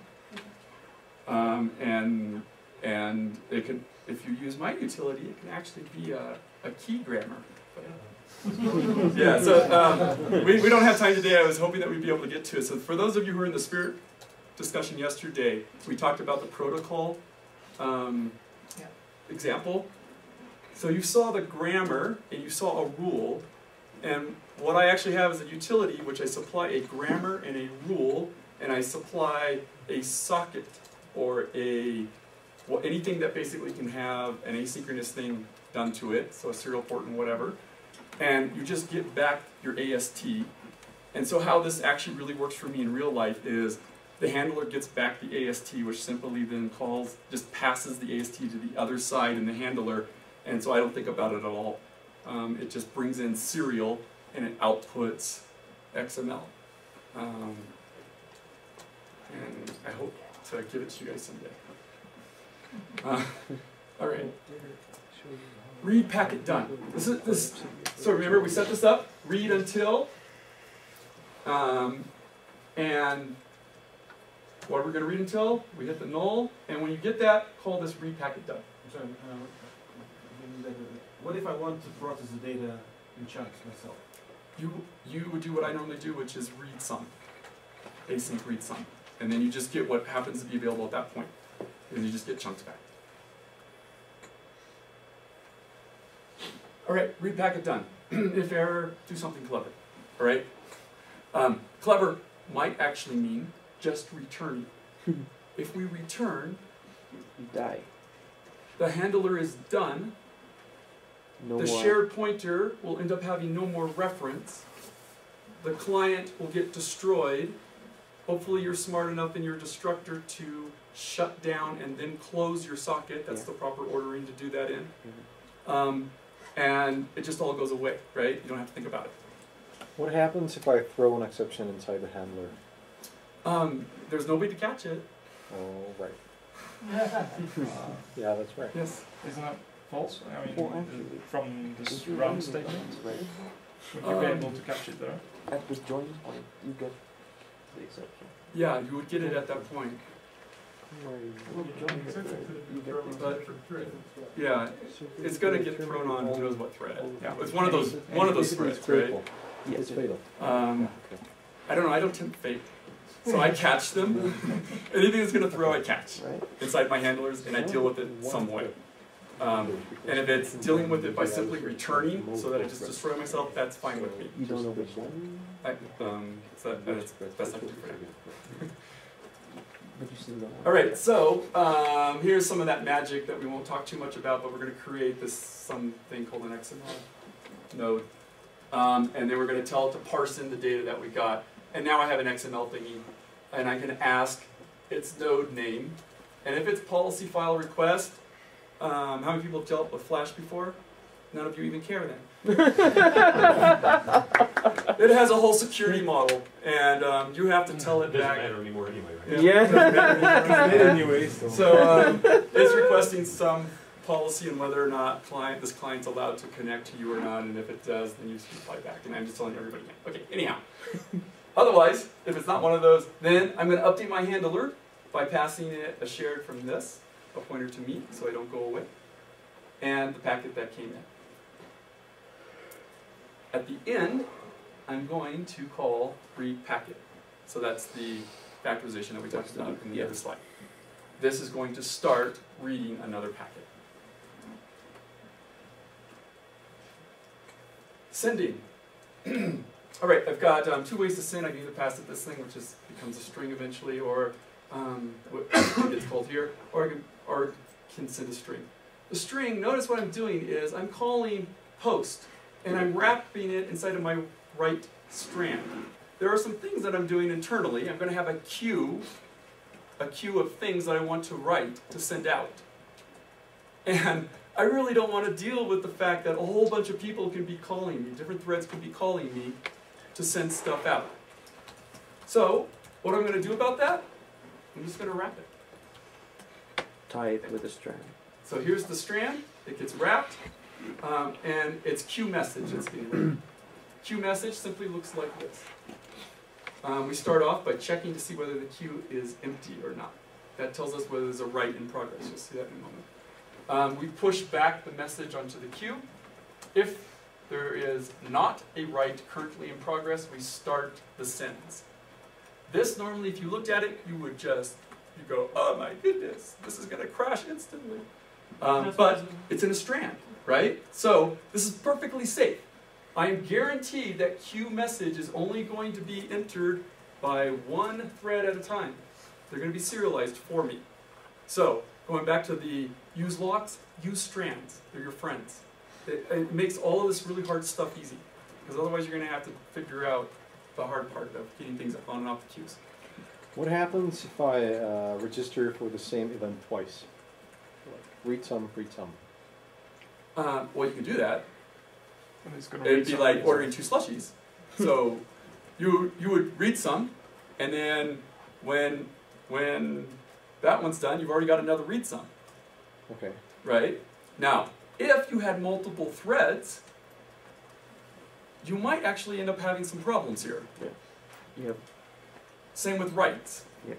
um, and and it can, if you use my utility, it can actually be a, a key grammar. yeah, so um, we, we don't have time today. I was hoping that we'd be able to get to it. So for those of you who were in the Spirit discussion yesterday, we talked about the protocol um, yeah. example. So you saw the grammar, and you saw a rule, and what I actually have is a utility, which I supply a grammar and a rule, and I supply a socket or a, well, anything that basically can have an asynchronous thing done to it, so a serial port and whatever. And you just get back your A S T. And so how this actually really works for me in real life is the handler gets back the A S T, which simply then calls, just passes the A S T to the other side in the handler, and so I don't think about it at all. Um, it just brings in serial and it outputs X M L. Um, and I hope to give it to you guys someday. Uh, all right. Read packet done. This is, this, so remember, we set this up, read until, um, and what are we going to read until? We hit the null, and when you get that, call this read packet done. I'm sorry, uh, what if I want to process the data in chunks myself? You, you would do what I normally do, which is read some, async read some. And then you just get what happens to be available at that point, and you just get chunks back. All right, read packet done. If error, do something clever. All right? Um, clever might actually mean just return. If we return, die. The handler is done. No the more. Shared pointer will end up having no more reference. The client will get destroyed. Hopefully you're smart enough in your destructor to shut down and then close your socket. That's yeah. the proper ordering to do that in. Mm-hmm. um, and it just all goes away, right? You don't have to think about it. What happens if I throw an exception inside the handler? Um, there's nobody to catch it. Oh, right. uh, yeah, that's right. Yes. Isn't that false? I mean, well, actually, from this round statement, right? Would you um, be able to catch it there? At this join point, you get the exception. Yeah, you would get it at that point. But, yeah, it's going to get thrown on who knows what thread. Yeah, it's one of those one of those threads, right? It's fatal. Um, I don't know. I don't tempt fate, so I catch them. Anything that's going to throw, I catch inside my handlers, and I deal with it some way. Um, and if it's dealing with it by simply returning, so that I just destroy myself, that's fine with me. You don't know which one. Um, so that's best I can do for you. All right, so um, here's some of that magic that we won't talk too much about, but we're going to create this something called an X M L node. Um, and then we're going to tell it to parse in the data that we got. And now I have an X M L thingy, and I can ask its node name. And if it's policy file request, um, how many people have dealt with Flash before? None of you even care then. It has a whole security model, and um, you have to tell it, it doesn't back. Doesn't matter anymore anyway, right? Yeah. yeah. So um, it's requesting some policy on whether or not client this client's allowed to connect to you or not, and if it does, then you just reply back. And I'm just telling everybody. Okay. Anyhow. Otherwise, if it's not one of those, then I'm going to update my handler by passing it a shared from this, a pointer to me, so I don't go away, and the packet that came in. At the end, I'm going to call read packet. So that's the factorization that we talked about in the yeah. other slide. This is going to start reading another packet. Sending. All right, I've got um, two ways to send. I can either pass it this thing, which is, becomes a string eventually, or um, what it's called here, or I can, or can send a string. The string, notice what I'm doing is I'm calling post. And I'm wrapping it inside of my right strand. There are some things that I'm doing internally. I'm going to have a queue, a queue of things that I want to write to send out. And I really don't want to deal with the fact that a whole bunch of people can be calling me, different threads can be calling me to send stuff out. So what I'm going to do about that? I'm just going to wrap it. Tie it with a strand. So here's the strand. It gets wrapped. Um, and it's Q message that's being written. Q message simply looks like this. Um, we start off by checking to see whether the queue is empty or not. That tells us whether there's a write in progress. You'll see that in a moment. Um, we push back the message onto the queue. If there is not a write currently in progress, we start the sends. This normally, if you looked at it, you would just you go, oh my goodness, this is going to crash instantly. Um, but it's in a strand. Right? So this is perfectly safe. I am guaranteed that queue message is only going to be entered by one thread at a time. They're going to be serialized for me. So going back to the use locks, use strands. They're your friends. It, it makes all of this really hard stuff easy. Because otherwise you're going to have to figure out the hard part of getting things on and off the queues. What happens if I uh, register for the same event twice? Read some, read some. Um, well, you can do that. It'd be like ordering two slushies. So you you would read some, and then when when that one's done, you've already got another read some. Okay. Right? Now, if you had multiple threads, you might actually end up having some problems here. Yeah. Yep. Same with writes. Yeah.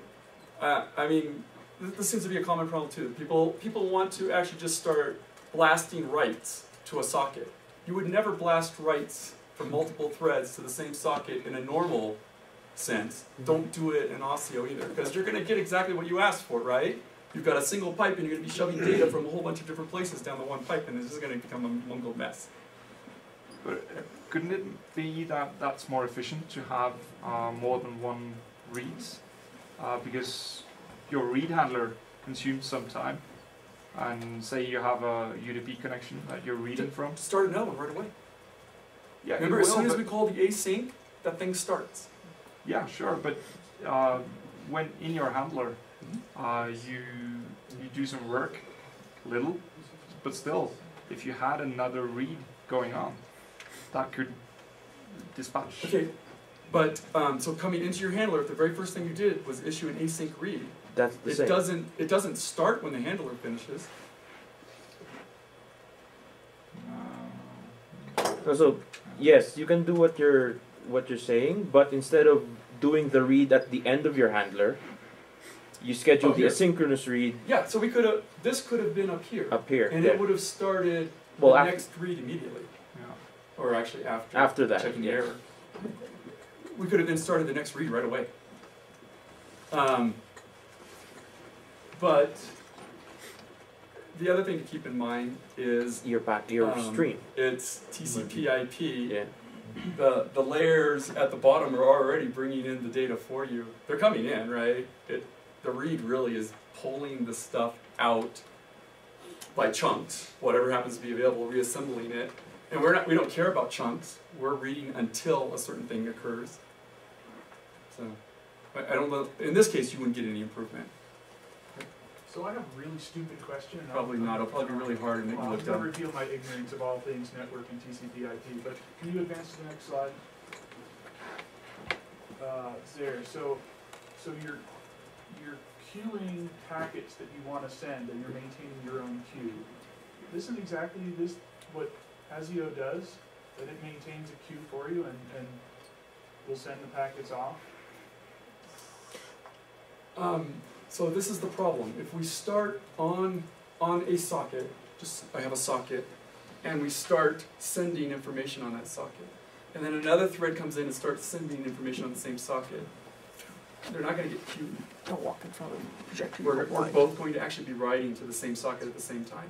Uh, I mean, th this seems to be a common problem too. People people want to actually just start blasting writes to a socket. You would never blast writes from multiple threads to the same socket in a normal sense. Don't do it in Osseo either, because you're going to get exactly what you asked for, right? You've got a single pipe, and you're going to be shoving data from a whole bunch of different places down the one pipe, and this is going to become a mungled mess. But uh, couldn't it be that that's more efficient to have uh, more than one reads? Uh, because your read handler consumes some time, and say you have a U D P connection that you're reading from. Start another right away. Yeah, remember, as soon as we call the async, that thing starts. Yeah, sure, but uh, when in your handler, uh, you you do some work, little, but still, if you had another read going on, that could dispatch. Okay, but um, so coming into your handler, if the very first thing you did was issue an async read, that's the it same. doesn't it doesn't start when the handler finishes. Um, so yes, you can do what you're what you're saying, but instead of doing the read at the end of your handler, you schedule the asynchronous read. Yeah, so we could have this could have been up here. Up here, and yeah. it would have started well, the next read immediately. Yeah. Or actually after. After that, checking the yeah. error, we could have then started the next read right away. Um, but the other thing to keep in mind is your back your um, stream. It's T C P I P. Yeah. The, the layers at the bottom are already bringing in the data for you. They're coming in, right? It, the read really is pulling the stuff out by chunks, whatever happens to be available, reassembling it. And we're not, we don't care about chunks. We're reading until a certain thing occurs. So, I don't know, in this case, you wouldn't get any improvement. So I have a really stupid question. Probably not. It'll probably be really hard and make you look dumb. I'll reveal my ignorance of all things network and T C P I P, but can you advance to the next slide? Uh, it's there. So, so you're you're queuing packets that you want to send, and you're maintaining your own queue. This is exactly this what ASIO does. That it maintains a queue for you, and and will send the packets off. Um. So this is the problem. If we start on, on a socket, just I have a socket, and we start sending information on that socket, and then another thread comes in and starts sending information on the same socket, they're not going to get queued. Don't walk in front of the projector. We're, we're both going to actually be writing to the same socket at the same time,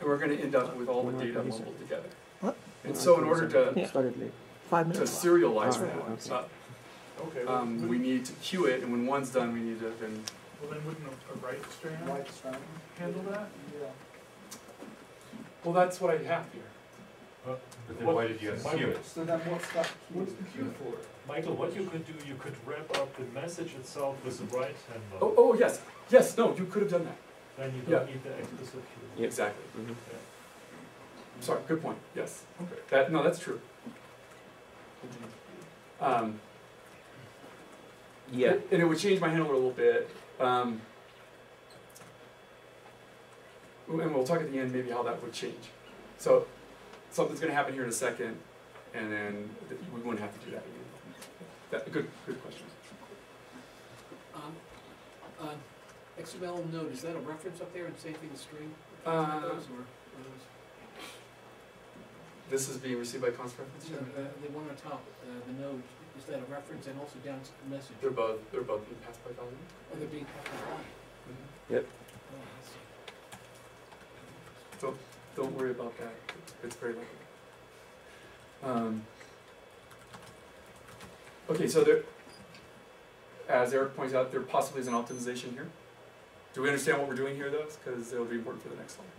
and we're going to end up with all the data mumbled together. What? And so in order to, yeah. Five to serialize that, right, okay. Up, okay, well, um, we need to queue it, and when one's done, we need to then... Well, then wouldn't a, a write string handle that? Yeah. Well, that's what I have here. Huh? But then what, why did you so assume it? So then what's that? What's the queue for? Michael, what you could do, you could wrap up the message itself with the write handle. Oh, oh yes. Yes, no, you could have done that. Then you don't yeah. need the explicit queue. Yeah, exactly. Mm-hmm. yeah. Sorry, good point. Yes. Okay. That, no, that's true. Um, yeah. It, and it would change my handler a little bit. Um, and we'll talk at the end maybe how that would change. So something's going to happen here in a second, and then we wouldn't have to do that again. That, good, good question. Um, uh, X M L node, is that a reference up there and same thing as string? Uh, those or, or those? This is being received by const reference? Yeah, uh, the one on top, uh, the node. Is that a reference and also down to the message? They're both, they're both being passed by value. Oh, they're being passed by value. Mm-hmm. Yep. Oh, I see. Don't, don't worry about that. It's very lucky. Um, okay, so there, as Eric points out, there possibly is an optimization here. Do we understand what we're doing here, though? Because it'll be important for the next slide.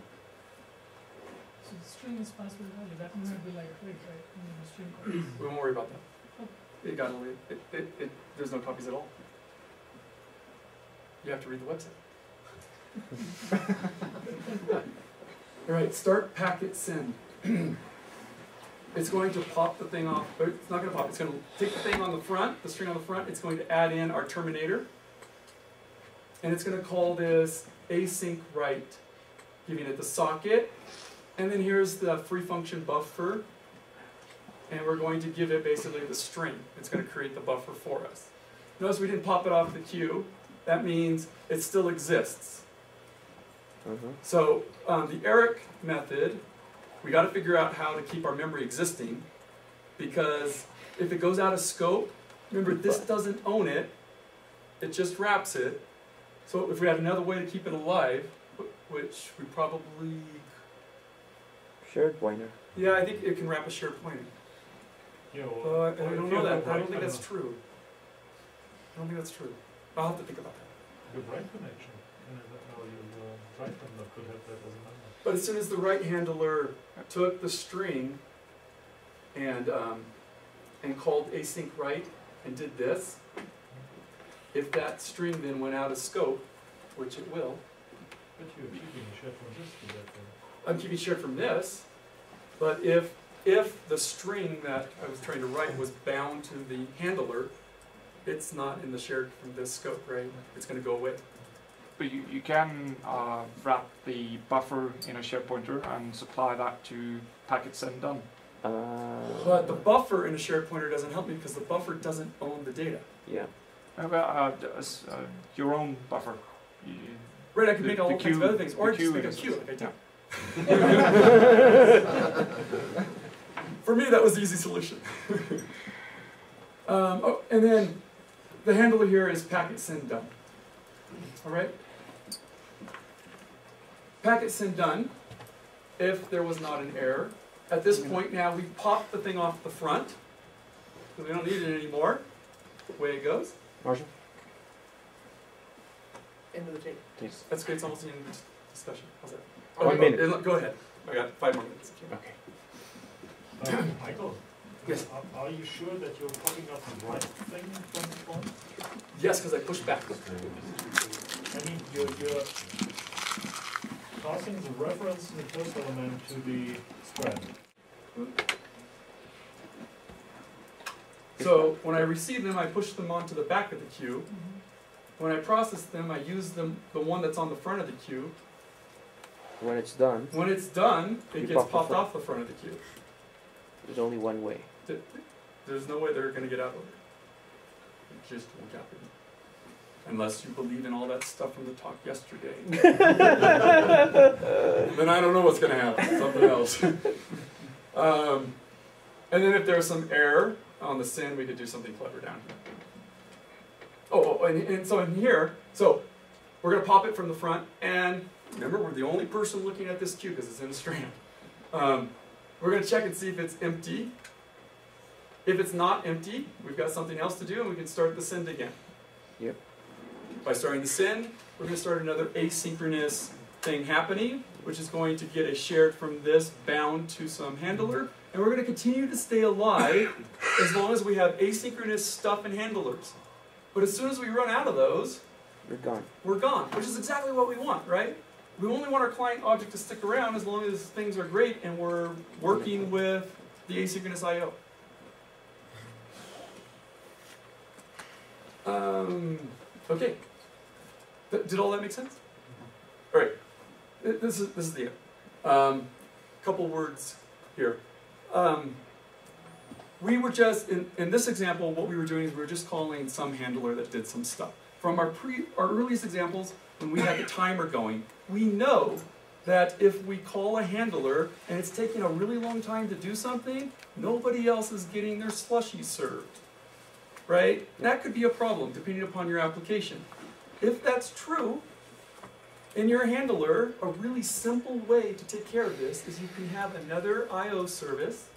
So the string is passed by value. That means it'll be like a right? I mean, the string we won't worry about that. It got only, it, it, it, there's no copies at all. You have to read the website. All right, start packet send. It's going to pop the thing off, but it's not going to pop. It's going to take the thing on the front, the string on the front. It's going to add in our terminator. And it's going to call this async write, giving it the socket. And then here's the free function buffer. And we're going to give it basically the string. It's going to create the buffer for us. Notice we didn't pop it off the queue. That means it still exists. Mm-hmm. So um, the Eric method, we got to figure out how to keep our memory existing, because if it goes out of scope, remember this doesn't own it. It just wraps it. So if we had another way to keep it alive, which we probably... Shared pointer. Yeah, I think it can wrap a SharePoint. Yeah, well, uh, I don't know that. I don't think that's true. I don't think that's true. I'll have to think about that. The right connection. Right handler could have that as a number. But as soon as the right handler took the string and um, and called async write and did this, if that string then went out of scope, which it will. But you're keeping shared from this to that then. I'm keeping shared from this, but if if the string that I was trying to write was bound to the handler, it's not in the shared from this scope, right? It's going to go away. But you, you can uh, wrap the buffer in a shared pointer and supply that to packet send done. Uh, but the buffer in a shared pointer doesn't help me because the buffer doesn't own the data. Yeah. Uh, well, uh, uh, your own buffer. You, right, I can the, make all kinds of other things, or just make a queue like I do. Yeah. For me, that was the easy solution. um, oh, and then the handler here is packet send done. All right? Packet send done, if there was not an error. At this point now, we pop the thing off the front, because we don't need it anymore. Away it goes. Marshall? End of the tape. Please. That's great. It's almost the end of the discussion. How's that? Oh, One minute. Go, go ahead. I got five more minutes. Okay. Um, Michael? Yes. Are, are you sure that you're popping up the right thing from the phone? Yes, because I pushed back. I mean, you're, you're passing the reference in the first element to the spread. So when I receive them, I push them onto the back of the queue. Mm-hmm. When I process them, I use them the one that's on the front of the queue. When it's done. When it's done, it gets pop popped off the front of the queue. There's only one way. There's no way they're going to get out of it. It just won't happen. Unless you believe in all that stuff from the talk yesterday. Then I don't know what's going to happen. Something else. um, and then if there's some error on the send, we could do something clever down here. Oh, oh and, and so in here, so we're going to pop it from the front. And remember, we're the only person looking at this queue because it's in a strand. Um, We're going to check and see if it's empty. If it's not empty, we've got something else to do, and we can start the send again. Yep. By starting the send, we're going to start another asynchronous thing happening, which is going to get a shared from this bound to some handler. And we're going to continue to stay alive as long as we have asynchronous stuff and handlers. But as soon as we run out of those, we're gone. We're gone, which is exactly what we want, right? We only want our client object to stick around as long as things are great and we're working with the asynchronous I O. Um, okay. Th did all that make sense? All right. This is, this is the end. Um, couple words here. Um, we were just, in, in this example, what we were doing is we were just calling some handler that did some stuff. From our, pre, our earliest examples, when we had the timer going, we know that if we call a handler and it's taking a really long time to do something, nobody else is getting their slushy served, right? That could be a problem depending upon your application. If that's true, in your handler, a really simple way to take care of this is you can have another I O service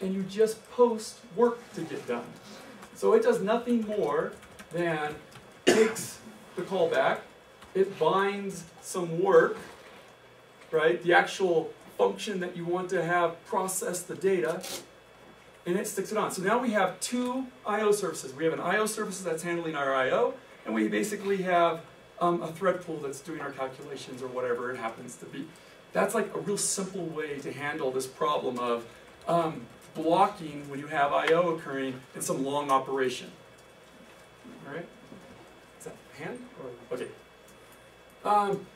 and you just post work to get done. So it does nothing more than takes the callback, it binds some work, right? The actual function that you want to have process the data, and it sticks it on. So now we have two I O services. We have an I O service that's handling our I O, and we basically have um, a thread pool that's doing our calculations or whatever it happens to be. That's like a real simple way to handle this problem of um, blocking when you have I O occurring in some long operation. All right? Is that hand? Or, okay. Um,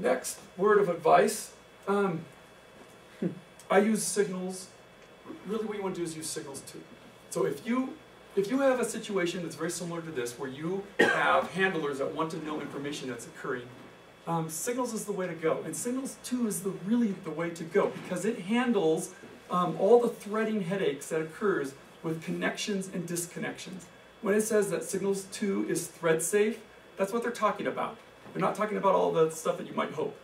next word of advice, um, I use signals. Really what you want to do is use signals too. So if you, if you have a situation that's very similar to this where you have handlers that want to know information that's occurring, um, signals is the way to go. And signals too is the, really the way to go because it handles um, all the threading headaches that occurs with connections and disconnections. When it says that signals two is thread safe, that's what they're talking about. They're not talking about all the stuff that you might hope.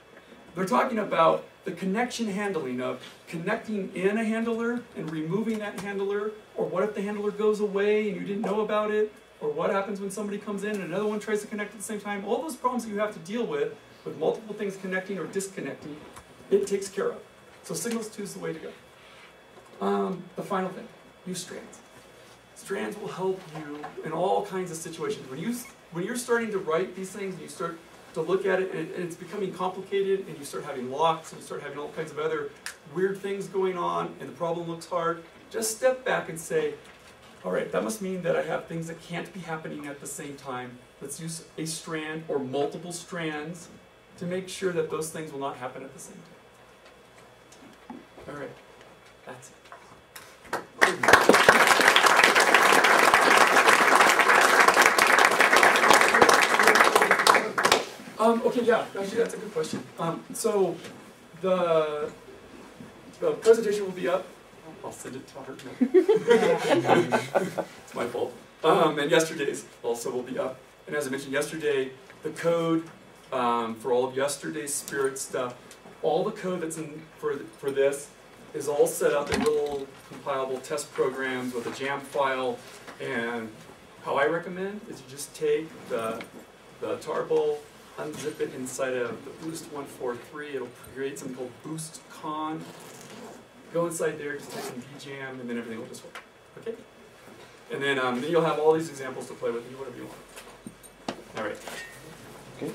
They're talking about the connection handling of connecting in a handler and removing that handler, or what if the handler goes away and you didn't know about it, or what happens when somebody comes in and another one tries to connect at the same time. All those problems that you have to deal with, with multiple things connecting or disconnecting, it takes care of. So signals two is the way to go. Um, the final thing, use strands. Strands will help you in all kinds of situations. When, you, when you're starting to write these things and you start to look at it and it's becoming complicated and you start having locks and you start having all kinds of other weird things going on and the problem looks hard, just step back and say, all right, that must mean that I have things that can't be happening at the same time. Let's use a strand or multiple strands to make sure that those things will not happen at the same time. All right, that's it. Um, okay, yeah, actually that's a good question. Um, so the, the presentation will be up. I'll send it to her. It's my fault. Um, and yesterday's also will be up. And as I mentioned yesterday, the code um, for all of yesterday's Spirit stuff, all the code that's in for, the, for this is all set up in little compilable test programs with a YAML file. And how I recommend is you just take the, the tarball, unzip it inside of the Boost one forty-three. It'll create something called BoostCon. Go inside there, just type in V J A M, and then everything will just work. Okay? And then, um, then you'll have all these examples to play with and do whatever you want. All right. Okay.